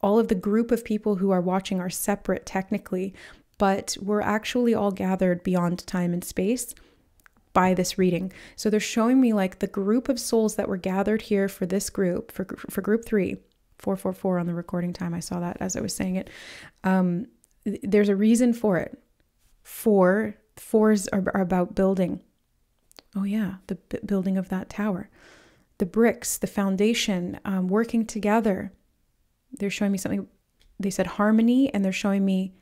all of the group of people who are watching are separate technically, but we're actually all gathered beyond time and space by this reading. So they're showing me like the group of souls that were gathered here for this group, for, for group three, four, four, four on the recording time. I saw that as I was saying it. Um, there's a reason for it. Four, fours are, are about building. Oh yeah, the building of that tower, the bricks, the foundation, um, working together. They're showing me something. They said harmony, and they're showing me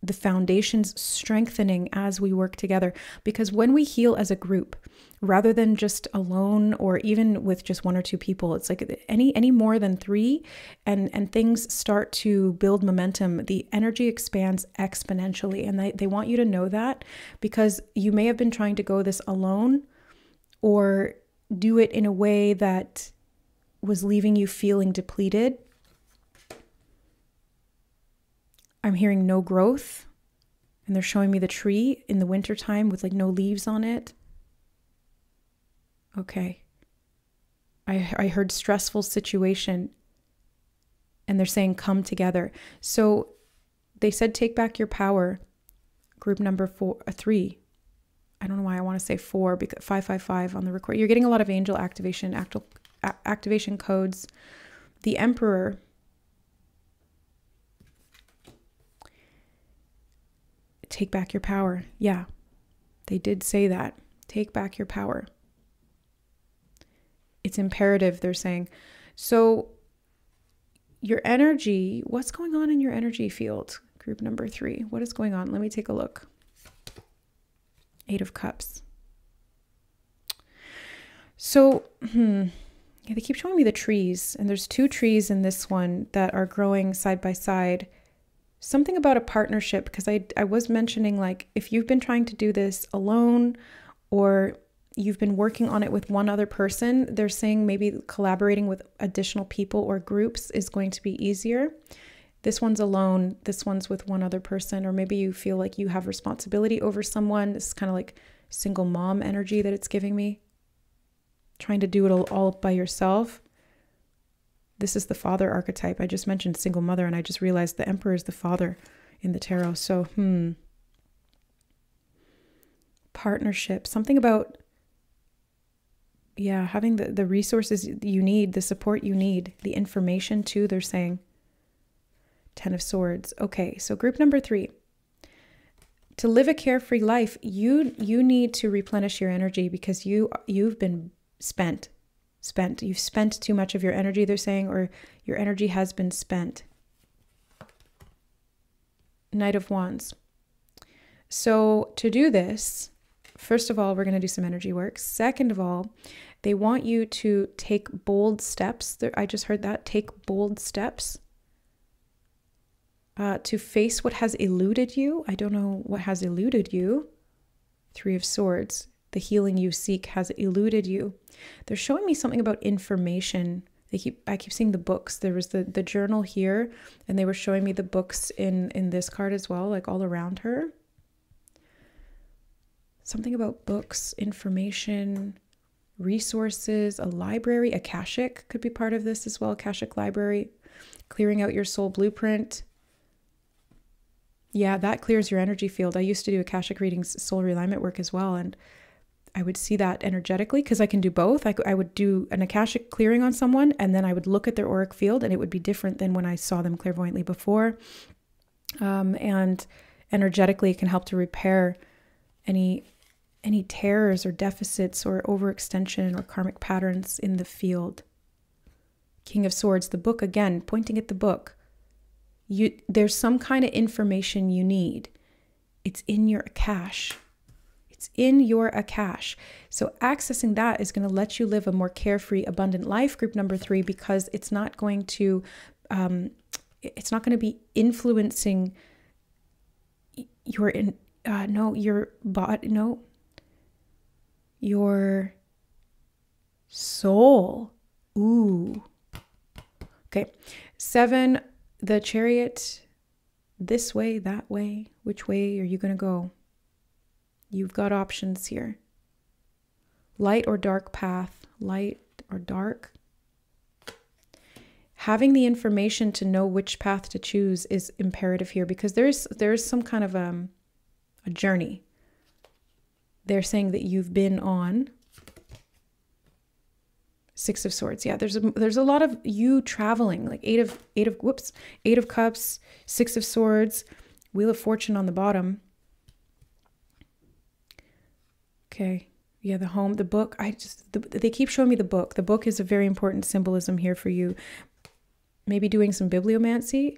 the foundations strengthening as we work together. Because when we heal as a group, rather than just alone or even with just one or two people, it's like any any more than three, and and things start to build momentum. The energy expands exponentially, and they, they want you to know that, because you may have been trying to go this alone or do it in a way that was leaving you feeling depleted. I'm hearing no growth, and they're showing me the tree in the wintertime with like no leaves on it. Okay. I, I heard stressful situation, and they're saying come together. So they said, take back your power. Group number four, uh, three. I don't know why I want to say four, because five, five, five on the record. You're getting a lot of angel activation, actual activation codes. The Emperor. Take back your power. Yeah, they did say that. Take back your power. It's imperative, they're saying. So your energy, what's going on in your energy field? Group number three, what is going on? Let me take a look. Eight of Cups. So hmm, yeah, they keep showing me the trees, and there's two trees in this one that are growing side by side. Something about a partnership, because I, I was mentioning, like, if you've been trying to do this alone or you've been working on it with one other person, they're saying maybe collaborating with additional people or groups is going to be easier. This one's alone. This one's with one other person. Or maybe you feel like you have responsibility over someone. This is kind of like single mom energy that it's giving me. Trying to do it all, all by yourself. This is the father archetype. I just mentioned single mother, and I just realized the Emperor is the father. in the tarot. So, hmm. Partnership. Something about, yeah, having the, the resources you need, the support you need, the information too, they're saying. Ten of Swords. Okay, so group number three. To live a carefree life, you you need to replenish your energy because you you've been spent. Spent. You've spent too much of your energy, they're saying, or your energy has been spent. Knight of Wands. So to do this, first of all, we're going to do some energy work. Second of all, they want you to take bold steps. I just heard that. Take bold steps uh, to face what has eluded you. I don't know what has eluded you. Three of Swords. The healing you seek has eluded you. They're showing me something about information. They keep, I keep seeing the books. There was the, the journal here, and they were showing me the books in, in this card as well, like all around her. Something about books, information, resources, a library, Akashic could be part of this as well, Akashic library, clearing out your soul blueprint. Yeah, that clears your energy field. I used to do Akashic readings, soul realignment work as well, and I would see that energetically because I can do both. I, I would do an Akashic clearing on someone, and then I would look at their auric field, and it would be different than when I saw them clairvoyantly before. Um, and energetically, it can help to repair any any tears or deficits or overextension or karmic patterns in the field. King of Swords, the book again, pointing at the book. You, there's some kind of information you need. It's in your Akash. It's in your Akash. So accessing that is going to let you live a more carefree, abundant life, group number three, because it's not going to, um, it's not going to be influencing your, in, uh, no, your body, no, your soul. Ooh. Okay. Seven, the Chariot. This way, that way. Which way are you going to go? You've got options here. Light or dark path, light or dark. Having the information to know which path to choose is imperative here because there's there's some kind of um, a journey. They're saying that you've been on. Six of Swords. Yeah, there's a, there's a lot of you traveling, like eight of eight of whoops, eight of cups, six of swords, Wheel of Fortune on the bottom. Okay. Yeah, the home, the book. I just, the, they keep showing me the book. The book is a very important symbolism here for you. Maybe doing some bibliomancy.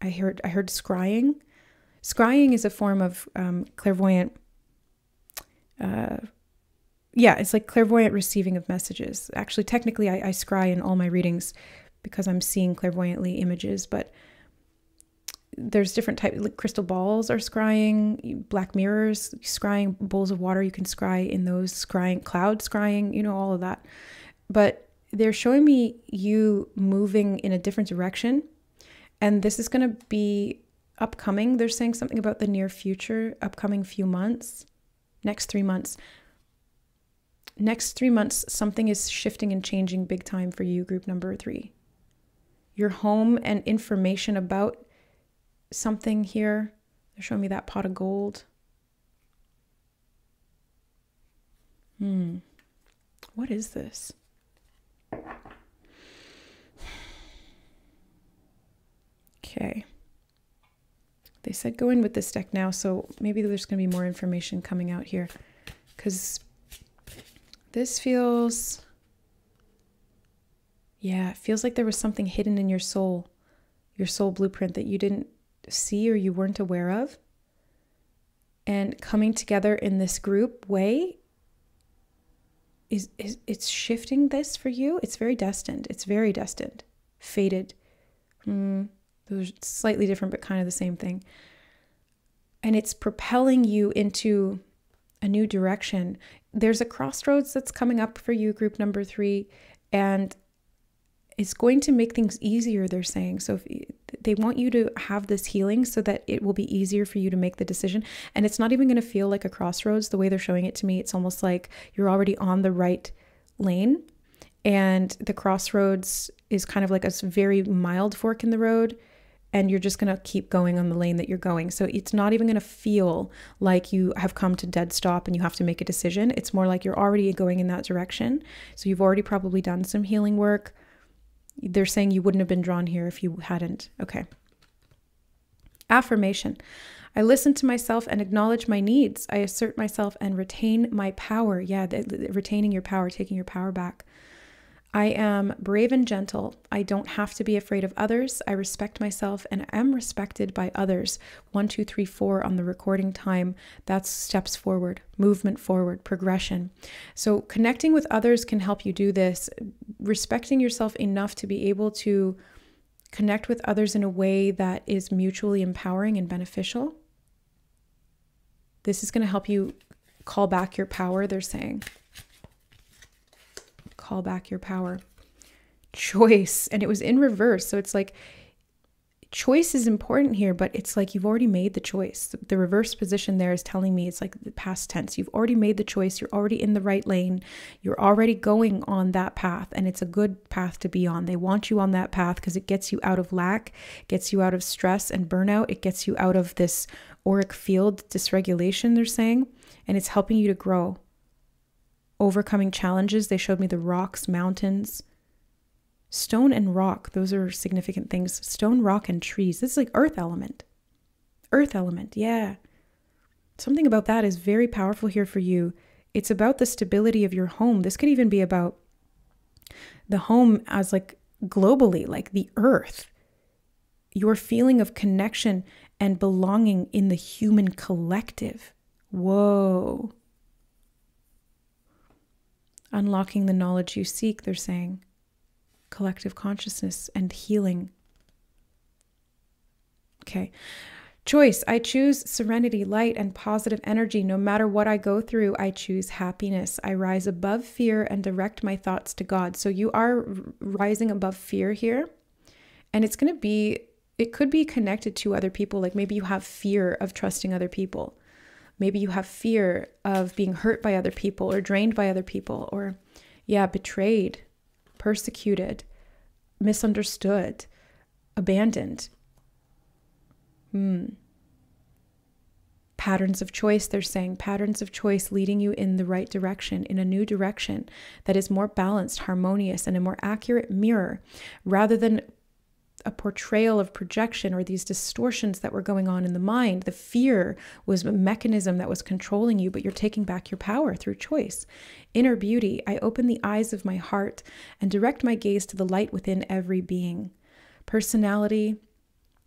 I heard, I heard scrying. Scrying is a form of um, clairvoyant. Uh, yeah, it's like clairvoyant receiving of messages. Actually, technically, I, I scry in all my readings because I'm seeing clairvoyantly images, but there's different types, like crystal balls are scrying, black mirrors, scrying, bowls of water, you can scry in those, scrying, cloud scrying, you know, all of that. But they're showing me you moving in a different direction. And this is going to be upcoming. They're saying something about the near future, upcoming few months, next three months. Next three months, something is shifting and changing big time for you, group number three. Your home and information about something here. They're showing me that pot of gold. Hmm. What is this? Okay. They said go in with this deck now, so maybe there's going to be more information coming out here. Because this feels... Yeah, it feels like there was something hidden in your soul. Your soul blueprint that you didn't see or you weren't aware of, and coming together in this group way is, is it's shifting this for you. It's very destined. It's very destined, fated. Mm, those slightly different, but kind of the same thing. And it's propelling you into a new direction. There's a crossroads that's coming up for you, group number three, and it's going to make things easier, they're saying. So if you, they want you to have this healing so that it will be easier for you to make the decision. And it's not even going to feel like a crossroads. The way they're showing it to me, it's almost like you're already on the right lane. And the crossroads is kind of like a very mild fork in the road. and you're just going to keep going on the lane that you're going. So it's not even going to feel like you have come to dead stop and you have to make a decision. It's more like you're already going in that direction. So you've already probably done some healing work. They're saying you wouldn't have been drawn here if you hadn't. Okay. Affirmation. I listen to myself and acknowledge my needs. I assert myself and retain my power. Yeah, retaining your power, taking your power back. I am brave and gentle. I don't have to be afraid of others. I respect myself and am respected by others. One, two, three, four on the recording time. That's steps forward, movement forward, progression. So connecting with others can help you do this. Respecting yourself enough to be able to connect with others in a way that is mutually empowering and beneficial. This is going to help you call back your power, they're saying. Call back your power. Choice. And it was in reverse. So it's like choice is important here, but it's like you've already made the choice. The reverse position there is telling me it's like the past tense. You've already made the choice. You're already in the right lane. You're already going on that path, and it's a good path to be on. They want you on that path because it gets you out of lack, gets you out of stress and burnout. It gets you out of this auric field dysregulation, they're saying, and it's helping you to grow. Overcoming challenges. They showed me the rocks, mountains, stone and rock. Those are significant things. Stone, rock, and trees. This is like earth element. Earth element, yeah. Something about that is very powerful here for you. It's about the stability of your home. This could even be about the home as like globally, like the earth. Your feeling of connection and belonging in the human collective. Whoa. Unlocking the knowledge you seek, they're saying. Collective consciousness and healing. Okay. Choice. I choose serenity, light, and positive energy. No matter what I go through, I choose happiness. I rise above fear and direct my thoughts to God. So you are rising above fear here. And it's going to be, it could be connected to other people. Like maybe you have fear of trusting other people. Maybe you have fear of being hurt by other people or drained by other people or, yeah, betrayed, persecuted, misunderstood, abandoned. Hmm. Patterns of choice, they're saying. Patterns of choice leading you in the right direction, in a new direction that is more balanced, harmonious, and a more accurate mirror rather than a portrayal of projection or these distortions that were going on in the mind. The fear was a mechanism that was controlling you, but you're taking back your power through choice. Inner beauty. I open the eyes of my heart and direct my gaze to the light within every being. Personality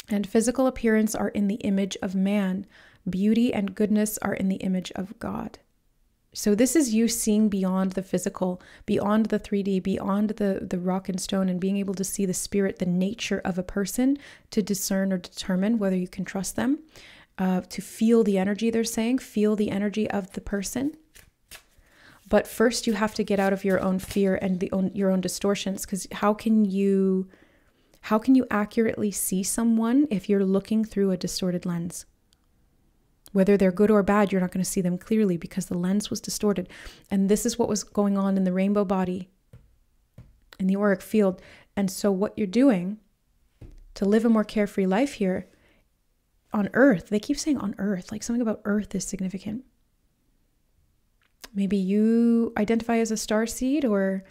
and physical appearance are in the image of man. Beauty and goodness are in the image of God. So this is you seeing beyond the physical, beyond the three D, beyond the, the rock and stone, and being able to see the spirit, the nature of a person, to discern or determine whether you can trust them, uh, to feel the energy, they're saying, feel the energy of the person. But first you have to get out of your own fear and the own, your own distortions, because how can you, how can you accurately see someone if you're looking through a distorted lens? Whether they're good or bad, you're not going to see them clearly because the lens was distorted. And this is what was going on in the rainbow body, in the auric field. And so what you're doing to live a more carefree life here on earth, they keep saying on earth, like something about earth is significant. Maybe you identify as a starseed or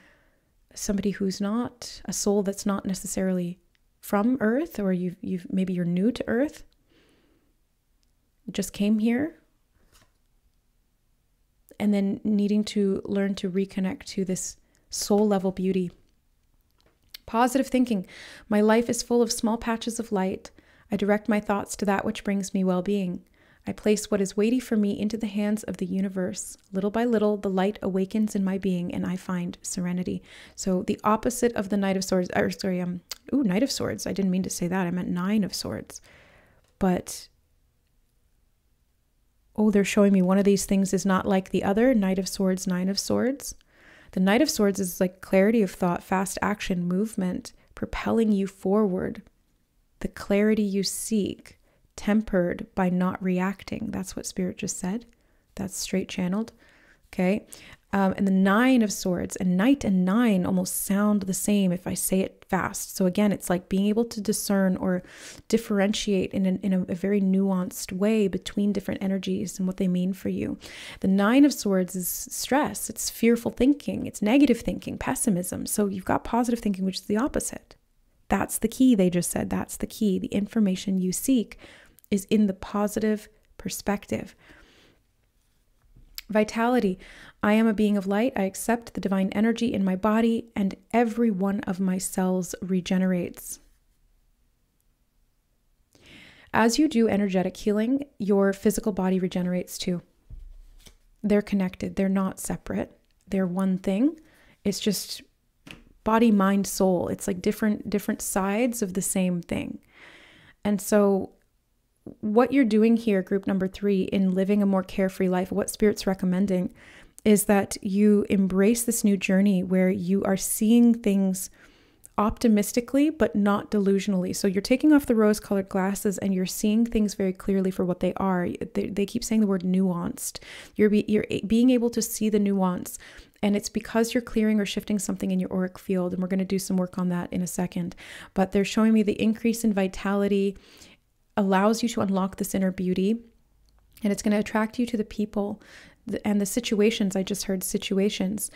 somebody who's not, a soul that's not necessarily from earth, or you've, you've, maybe you're new to earth. Just came here and then needing to learn to reconnect to this soul level beauty. Positive thinking. My life is full of small patches of light. I direct my thoughts to that which brings me well-being. I place what is weighty for me into the hands of the universe. Little by little, the light awakens in my being and I find serenity. So the opposite of the Knight of Swords, or sorry, um, ooh, Knight of Swords. I didn't mean to say that. I meant Nine of Swords. But oh, they're showing me one of these things is not like the other. Knight of Swords, Nine of Swords. The Knight of Swords is like clarity of thought, fast action, movement, propelling you forward. The clarity you seek, tempered by not reacting. That's what Spirit just said. That's straight channeled. Okay. Um, and the Nine of Swords, and Knight and Nine almost sound the same if I say it fast. So again, it's like being able to discern or differentiate in, an, in a, a very nuanced way between different energies and what they mean for you. The Nine of Swords is stress. It's fearful thinking. It's negative thinking, pessimism. So you've got positive thinking, which is the opposite. That's the key, they just said. That's the key. The information you seek is in the positive perspective. Vitality. I am a being of light. I accept the divine energy in my body, and every one of my cells regenerates. As you do energetic healing, your physical body regenerates too. They're connected. They're not separate. They're one thing. It's just body, mind, soul. It's like different, different sides of the same thing. And so what you're doing here, group number three, in living a more carefree life, what Spirit's recommending is that you embrace this new journey where you are seeing things optimistically, but not delusionally. So you're taking off the rose-colored glasses and you're seeing things very clearly for what they are. They, they keep saying the word nuanced. You're, be, you're being able to see the nuance. And it's because you're clearing or shifting something in your auric field. And we're going to do some work on that in a second. But they're showing me the increase in vitality allows you to unlock this inner beauty, and it's going to attract you to the people and the situations. I just heard situations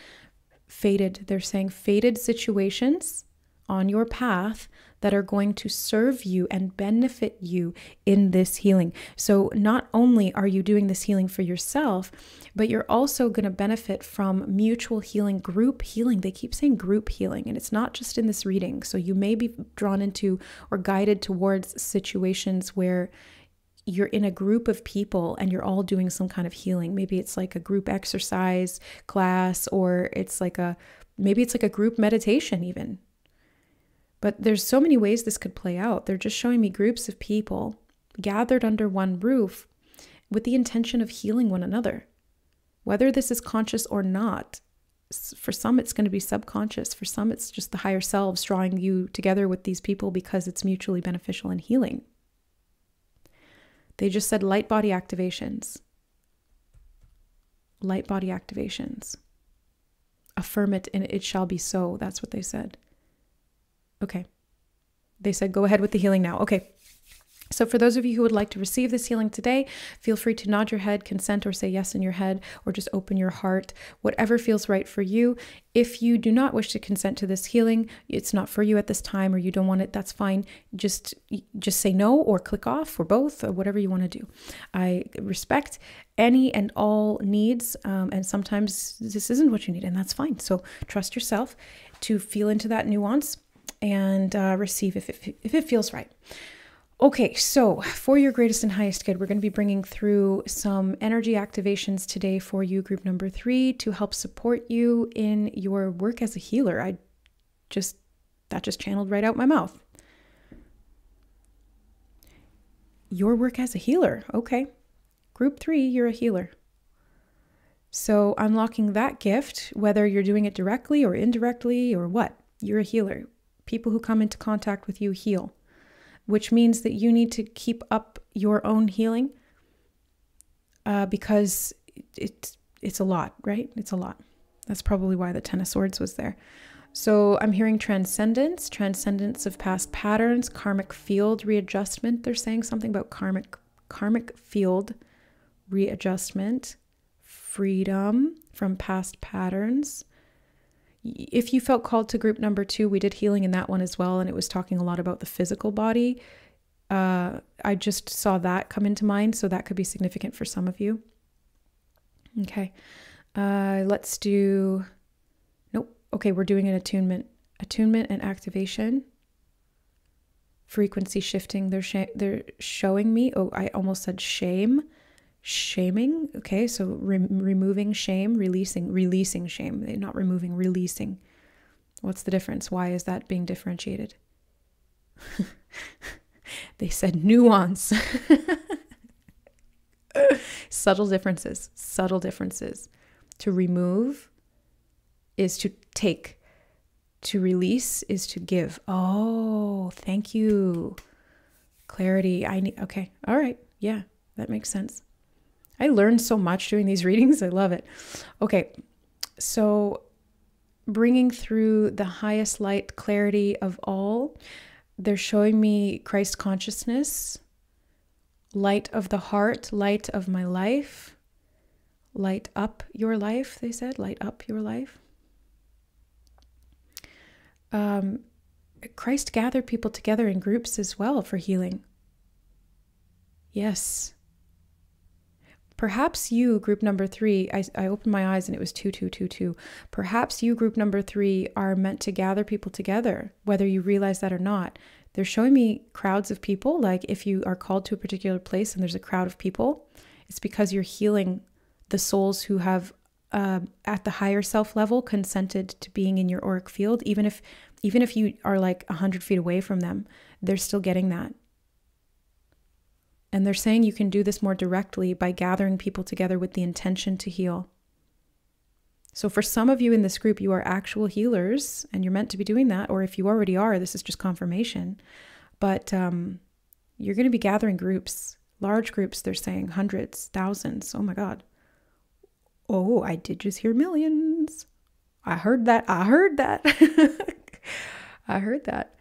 fated. They're saying fated situations on your path that are going to serve you and benefit you in this healing. So not only are you doing this healing for yourself, but you're also going to benefit from mutual healing, group healing. They keep saying group healing, and it's not just in this reading. So you may be drawn into or guided towards situations where you're in a group of people and you're all doing some kind of healing. Maybe it's like a group exercise class, or it's like a, maybe it's like a group meditation even. But there's so many ways this could play out. They're just showing me groups of people gathered under one roof with the intention of healing one another. Whether this is conscious or not, for some it's going to be subconscious. For some it's just the higher selves drawing you together with these people because it's mutually beneficial and healing. They just said light body activations. Light body activations. Affirm it and it shall be so. That's what they said. Okay. They said, go ahead with the healing now. Okay. So for those of you who would like to receive this healing today, feel free to nod your head, consent, or say yes in your head, or just open your heart, whatever feels right for you. If you do not wish to consent to this healing, it's not for you at this time, or you don't want it, that's fine. Just, just say no, or click off, or both, or whatever you want to do. I respect any and all needs. Um, and sometimes this isn't what you need, and that's fine. So trust yourself to feel into that nuance and uh, receive if it, if it feels right. Okay, so for your greatest and highest good, we're going to be bringing through some energy activations today for you, group number three, to help support you in your work as a healer. I just, that just channeled right out my mouth. Your work as a healer. Okay. Group three, you're a healer. So unlocking that gift, whether you're doing it directly or indirectly or what, you're a healer. People who come into contact with you heal, which means that you need to keep up your own healing uh, because it's, it's a lot, right? It's a lot. That's probably why the Ten of Swords was there. So I'm hearing transcendence, transcendence of past patterns, karmic field readjustment. They're saying something about karmic, karmic field readjustment, freedom from past patterns. If you felt called to group number two, we did healing in that one as well. And it was talking a lot about the physical body. Uh, I just saw that come into mind. So that could be significant for some of you. Okay. Uh, let's do, nope. Okay. We're doing an attunement, attunement and activation. Frequency shifting. They're, sh they're showing me. Oh, I almost said shame. Shaming. Okay. So re removing shame, releasing, releasing shame, not removing, releasing. What's the difference? Why is that being differentiated? They said nuance, subtle differences, subtle differences. To remove is to take, to release is to give. Oh, thank you. Clarity. I need, okay. All right. Yeah. That makes sense. I learned so much doing these readings. I love it. Okay. So bringing through the highest light clarity of all, they're showing me Christ consciousness, light of the heart, light of my life, light up your life, they said, light up your life. Um, Christ gathered people together in groups as well for healing. Yes. Perhaps you, group number three, I, I opened my eyes and it was two, two, two, two. Perhaps you, group number three, are meant to gather people together, whether you realize that or not. They're showing me crowds of people. Like if you are called to a particular place and there's a crowd of people, it's because you're healing the souls who have, uh, at the higher self level, consented to being in your auric field. Even if, even if you are like a hundred feet away from them, they're still getting that. And they're saying you can do this more directly by gathering people together with the intention to heal. So for some of you in this group, you are actual healers and you're meant to be doing that. Or if you already are, this is just confirmation. But um, you're going to be gathering groups, large groups, they're saying hundreds, thousands. Oh my God. Oh, I did just hear millions. I heard that. I heard that. I heard that.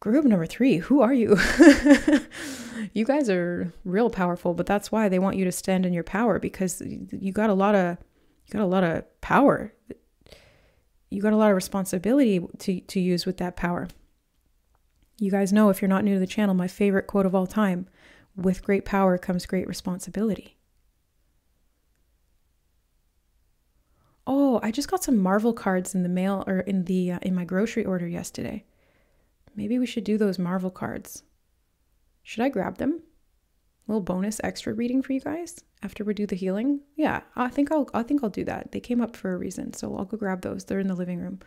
Group number three, who are you? You guys are real powerful, but that's why they want you to stand in your power, because you got a lot of, you got a lot of power. You got a lot of responsibility to, to use with that power. You guys know, if you're not new to the channel, my favorite quote of all time, with great power comes great responsibility. Oh, I just got some Marvel cards in the mail, or in the, uh, in my grocery order yesterday. Maybe we should do those Marvel cards. Should I grab them? A little bonus extra reading for you guys after we do the healing. Yeah, I think I'll I think I'll do that. They came up for a reason, so I'll go grab those. They're in the living room.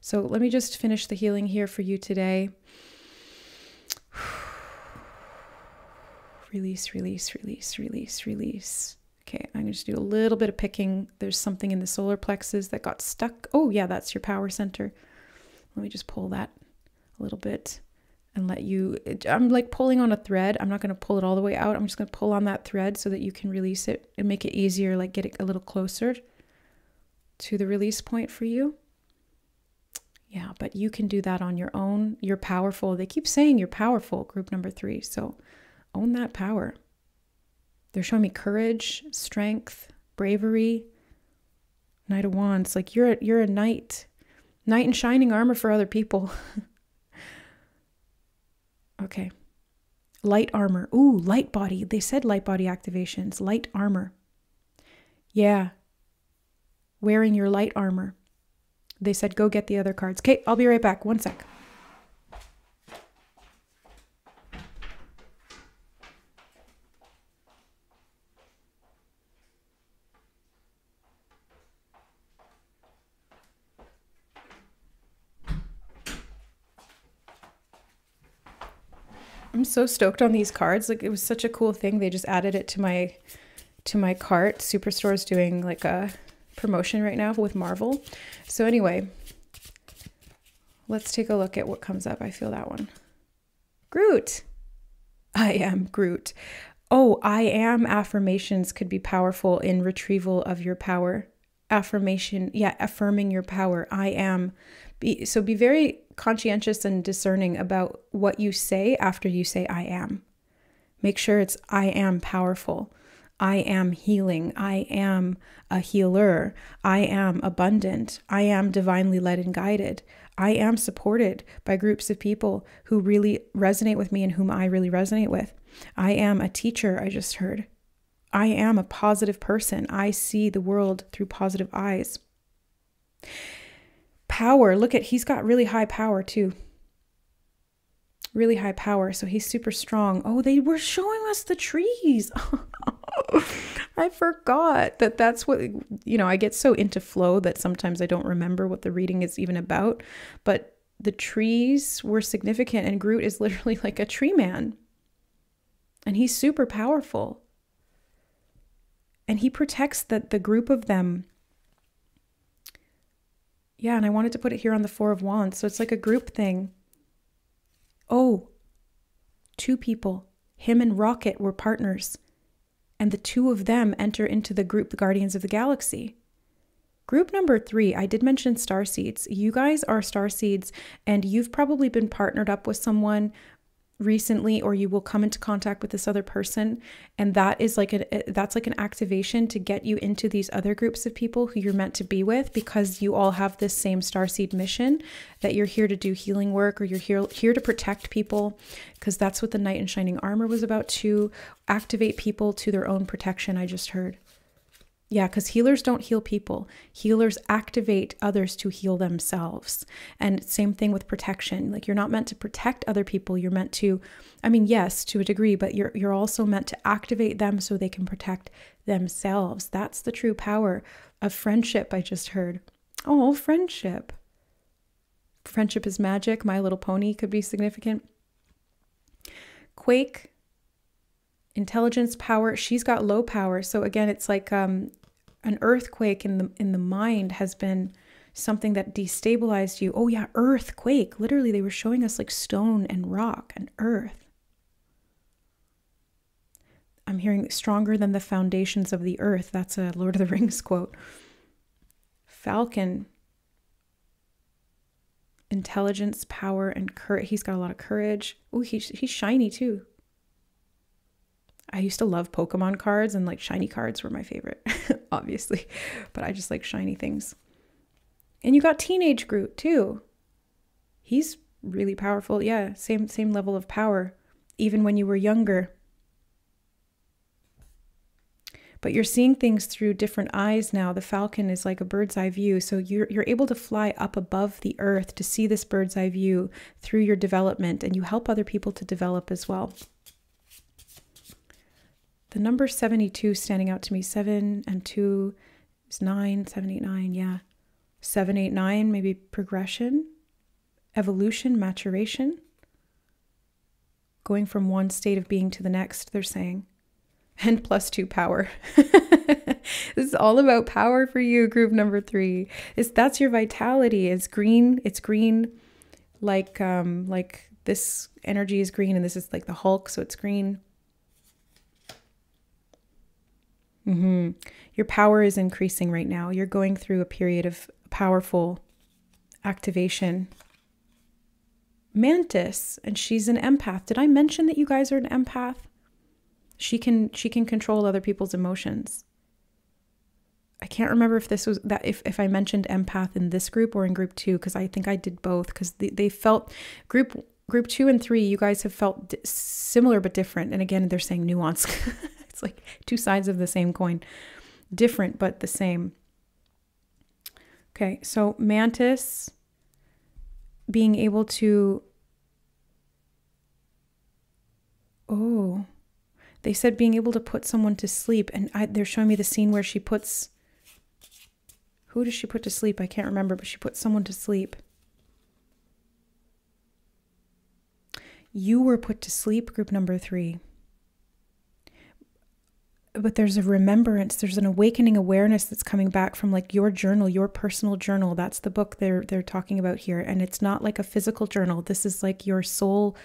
So let me just finish the healing here for you today. Release, release, release, release, release. Okay, I'm gonna just do a little bit of picking. There's something in the solar plexus that got stuck. Oh yeah, that's your power center. Let me just pull that a little bit and let you, I'm like pulling on a thread. I'm not going to pull it all the way out. I'm just going to pull on that thread so that you can release it and make it easier, like get it a little closer to the release point for you. Yeah, but you can do that on your own. You're powerful. They keep saying you're powerful, group number three. So own that power. They're showing me courage, strength, bravery, Knight of Wands. Like you're, you're a knight, knight in shining armor for other people. Okay. Light armor. Ooh, light body. They said light body activations. Light armor. Yeah. Wearing your light armor. They said go get the other cards. Okay, I'll be right back. One sec. I'm so stoked on these cards. Like it was such a cool thing. They just added it to my to my cart. Superstore is doing like a promotion right now with Marvel. So anyway, let's take a look at what comes up. I feel that one. Groot. I am Groot. Oh, I am affirmations could be powerful in retrieval of your power. Affirmation. Yeah, affirming your power. I am. Be, so be very conscientious and discerning about what you say after you say I am. Make sure it's I am powerful. I am healing. I am a healer. I am abundant. I am divinely led and guided. I am supported by groups of people who really resonate with me and whom I really resonate with. I am a teacher, I just heard. I am a positive person. I see the world through positive eyes. Power, look at, he's got really high power too. Really high power, so he's super strong. Oh, they were showing us the trees. I forgot that that's what, you know, I get so into flow that sometimes I don't remember what the reading is even about, but the trees were significant and Groot is literally like a tree man. And he's super powerful. And he protects the, the group of them. Yeah, and I wanted to put it here on the Four of Wands. So it's like a group thing. Oh, two people. Him and Rocket were partners. And the two of them enter into the group, the Guardians of the Galaxy. Group number three, I did mention starseeds. You guys are starseeds, and you've probably been partnered up with someone recently, or you will come into contact with this other person, and that is like a that's like an activation to get you into these other groups of people who you're meant to be with, because you all have this same starseed mission that you're here to do healing work, or you're here here to protect people, because that's what the knight in shining armor was about, to activate people to their own protection. I just heard. Yeah, because healers don't heal people. Healers activate others to heal themselves. And same thing with protection. Like, you're not meant to protect other people. You're meant to, I mean, yes, to a degree, but you're, you're also meant to activate them so they can protect themselves. That's the true power of friendship, I just heard. Oh, friendship. Friendship is magic. My Little Pony could be significant. Quake. Intelligence, power. She's got low power. So again, it's like um, an earthquake in the in the mind has been something that destabilized you. Oh yeah, earthquake. Literally, they were showing us like stone and rock and earth. I'm hearing stronger than the foundations of the earth. That's a Lord of the Rings quote. Falcon. Intelligence, power, and courage. He's got a lot of courage. Oh, he's he's shiny too. I used to love Pokemon cards, and like shiny cards were my favorite, obviously, but I just like shiny things. And you got teenage Groot too. He's really powerful. Yeah, same same level of power, even when you were younger. But you're seeing things through different eyes now. The Falcon is like a bird's eye view. So you're, you're able to fly up above the earth to see this bird's eye view through your development, and you help other people to develop as well. The number seventy-two standing out to me. Seven and two is nine, seven, eight, nine. Yeah. Seven, eight, nine, maybe progression, evolution, maturation. Going from one state of being to the next, they're saying. And plus two power. This is all about power for you, group number three. It's, that's your vitality. It's green. It's green. Like, um, like this energy is green, and this is like the Hulk. So it's green. Mm-hmm. Your power is increasing right now. You're going through a period of powerful activation. Mantis, and she's an empath. Did I mention that you guys are an empath? She can she can control other people's emotions. I can't remember if this was that if, if I mentioned empath in this group or in group two, because I think I did both, because they, they felt group group two and three, you guys have felt d similar but different. And again, they're saying nuance. It's like two sides of the same coin, different but the same. Okay, so Mantis being able to, oh, they said being able to put someone to sleep, and I, they're showing me the scene where she puts, who does she put to sleep? I can't remember, but she puts someone to sleep. You were put to sleep, group number three. But there's a remembrance, there's an awakening awareness that's coming back from like your journal, your personal journal. That's the book they're they're talking about here. And it's not like a physical journal. This is like your soul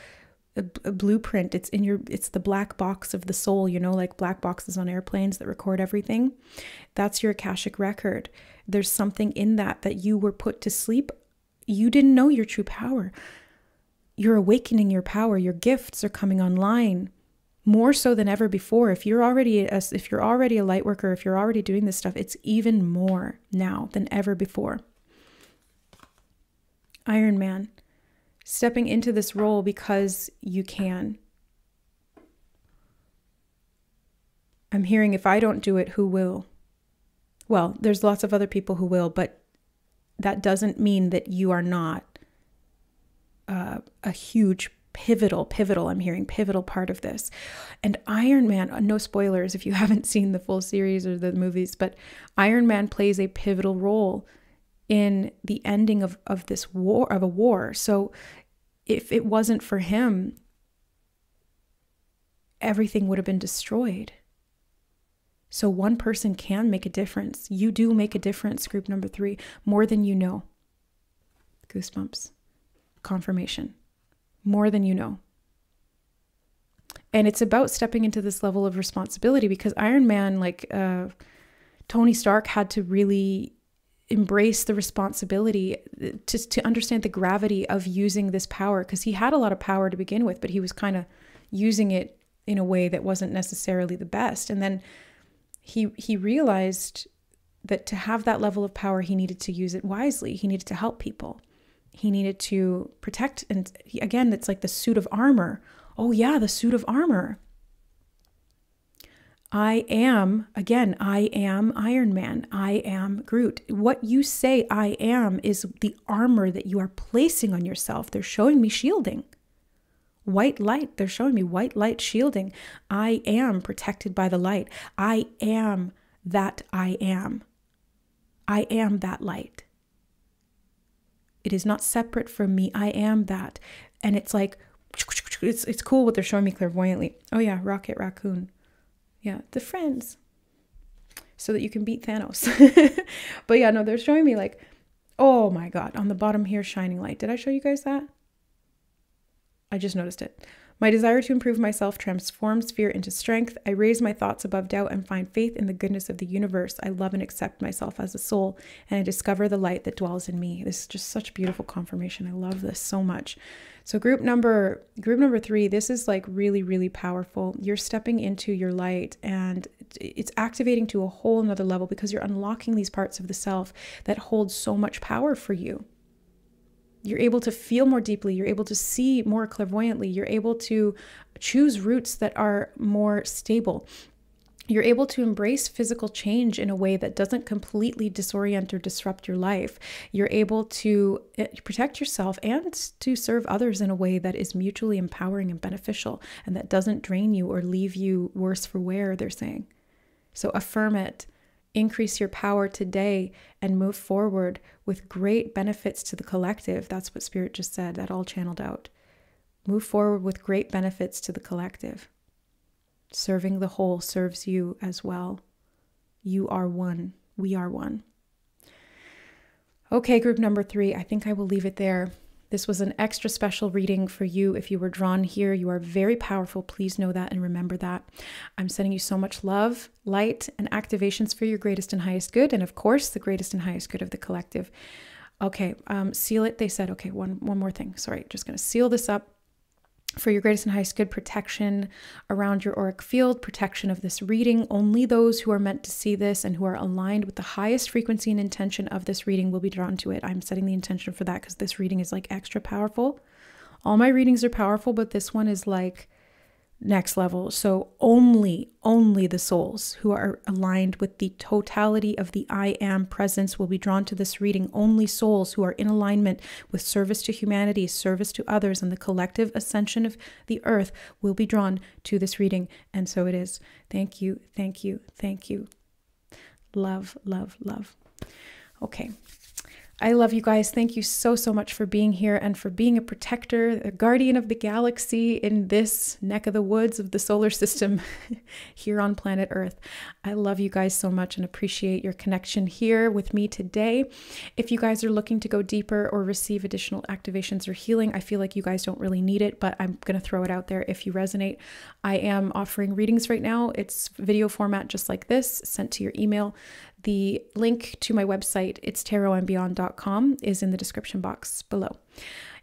a, a blueprint. It's in your, it's the black box of the soul, you know, like black boxes on airplanes that record everything. That's your Akashic record. There's something in that that you were put to sleep. You didn't know your true power. You're awakening your power. Your gifts are coming online. More so than ever before. If you're already a, if you're already a light worker, if you're already doing this stuff, it's even more now than ever before. Iron Man, stepping into this role because you can. I'm hearing, if I don't do it, who will? Well, there's lots of other people who will, but that doesn't mean that you are not uh, a huge person. Pivotal, pivotal, I'm hearing, pivotal part of this. And Iron Man, no spoilers if you haven't seen the full series or the movies, but Iron Man plays a pivotal role in the ending of, of this war, of a war. So if it wasn't for him, everything would have been destroyed. So one person can make a difference. You do make a difference, group number three, more than you know. Goosebumps. Confirmation. More than you know. And it's about stepping into this level of responsibility, because Iron Man, like uh, Tony Stark had to really embrace the responsibility, to, to understand the gravity of using this power, because he had a lot of power to begin with, but he was kind of using it in a way that wasn't necessarily the best. And then he he realized that to have that level of power, he needed to use it wisely. He needed to help people. He needed to protect. And he, again, it's like the suit of armor. Oh yeah, the suit of armor. I am, again, I am Iron Man. I am Groot. What you say I am is the armor that you are placing on yourself. They're showing me shielding. White light. They're showing me white light shielding. I am protected by the light. I am that I am. I am that light. It is not separate from me. I am that. And it's like, it's, it's cool what they're showing me clairvoyantly. Oh yeah, Rocket Raccoon. Yeah, the friends, so that you can beat Thanos. But yeah, no, they're showing me like, oh my God, on the bottom here, shining light. Did I show you guys that? I just noticed it. My desire to improve myself transforms fear into strength. I raise my thoughts above doubt and find faith in the goodness of the universe. I love and accept myself as a soul, and I discover the light that dwells in me. This is just such beautiful confirmation. I love this so much. So group number, group number three, this is like really, really powerful. You're stepping into your light, and it's activating to a whole nother level because you're unlocking these parts of the self that hold so much power for you. You're able to feel more deeply. You're able to see more clairvoyantly. You're able to choose routes that are more stable. You're able to embrace physical change in a way that doesn't completely disorient or disrupt your life. You're able to protect yourself and to serve others in a way that is mutually empowering and beneficial, and that doesn't drain you or leave you worse for wear, they're saying. So affirm it. Increase your power today and move forward with great benefits to the collective. That's what Spirit just said. That all channeled out. Move forward with great benefits to the collective. Serving the whole serves you as well. You are one. We are one. Okay, group number three. I think I will leave it there. This was an extra special reading for you. If you were drawn here, you are very powerful. Please know that and remember that. I'm sending you so much love, light, and activations for your greatest and highest good. And of course, the greatest and highest good of the collective. Okay, um, seal it. They said, okay, one, one more thing. Sorry, just going to seal this up. For your greatest and highest good, protection around your auric field, protection of this reading. Only those who are meant to see this and who are aligned with the highest frequency and intention of this reading will be drawn to it. I'm setting the intention for that because this reading is like extra powerful. All my readings are powerful, but this one is like next level. So only, only the souls who are aligned with the totality of the I am presence will be drawn to this reading. Only souls who are in alignment with service to humanity, service to others, and the collective ascension of the earth will be drawn to this reading. And so it is. Thank you. Thank you. Thank you. Love, love, love. Okay. I love you guys. Thank you so, so much for being here and for being a protector, a guardian of the galaxy in this neck of the woods of the solar system here on planet Earth. I love you guys so much and appreciate your connection here with me today. If you guys are looking to go deeper or receive additional activations or healing, I feel like you guys don't really need it, but I'm going to throw it out there if you resonate. I am offering readings right now. It's video format just like this, sent to your email. The link to my website, it's tarot and beyond dot com, is in the description box below.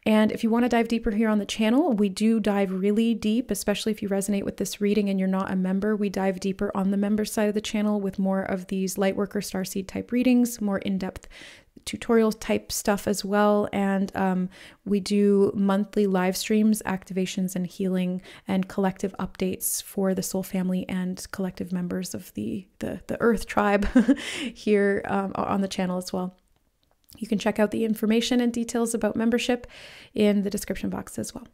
And if you want to dive deeper here on the channel, we do dive really deep, especially if you resonate with this reading and you're not a member. We dive deeper on the member side of the channel with more of these Lightworker Starseed type readings, more in-depth tutorial type stuff as well. And um, we do monthly live streams, activations and healing and collective updates for the soul family and collective members of the, the, the Earth tribe here um, on the channel as well. You can check out the information and details about membership in the description box as well.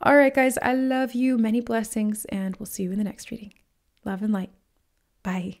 All right, guys, I love you. Many blessings, and we'll see you in the next reading. Love and light. Bye.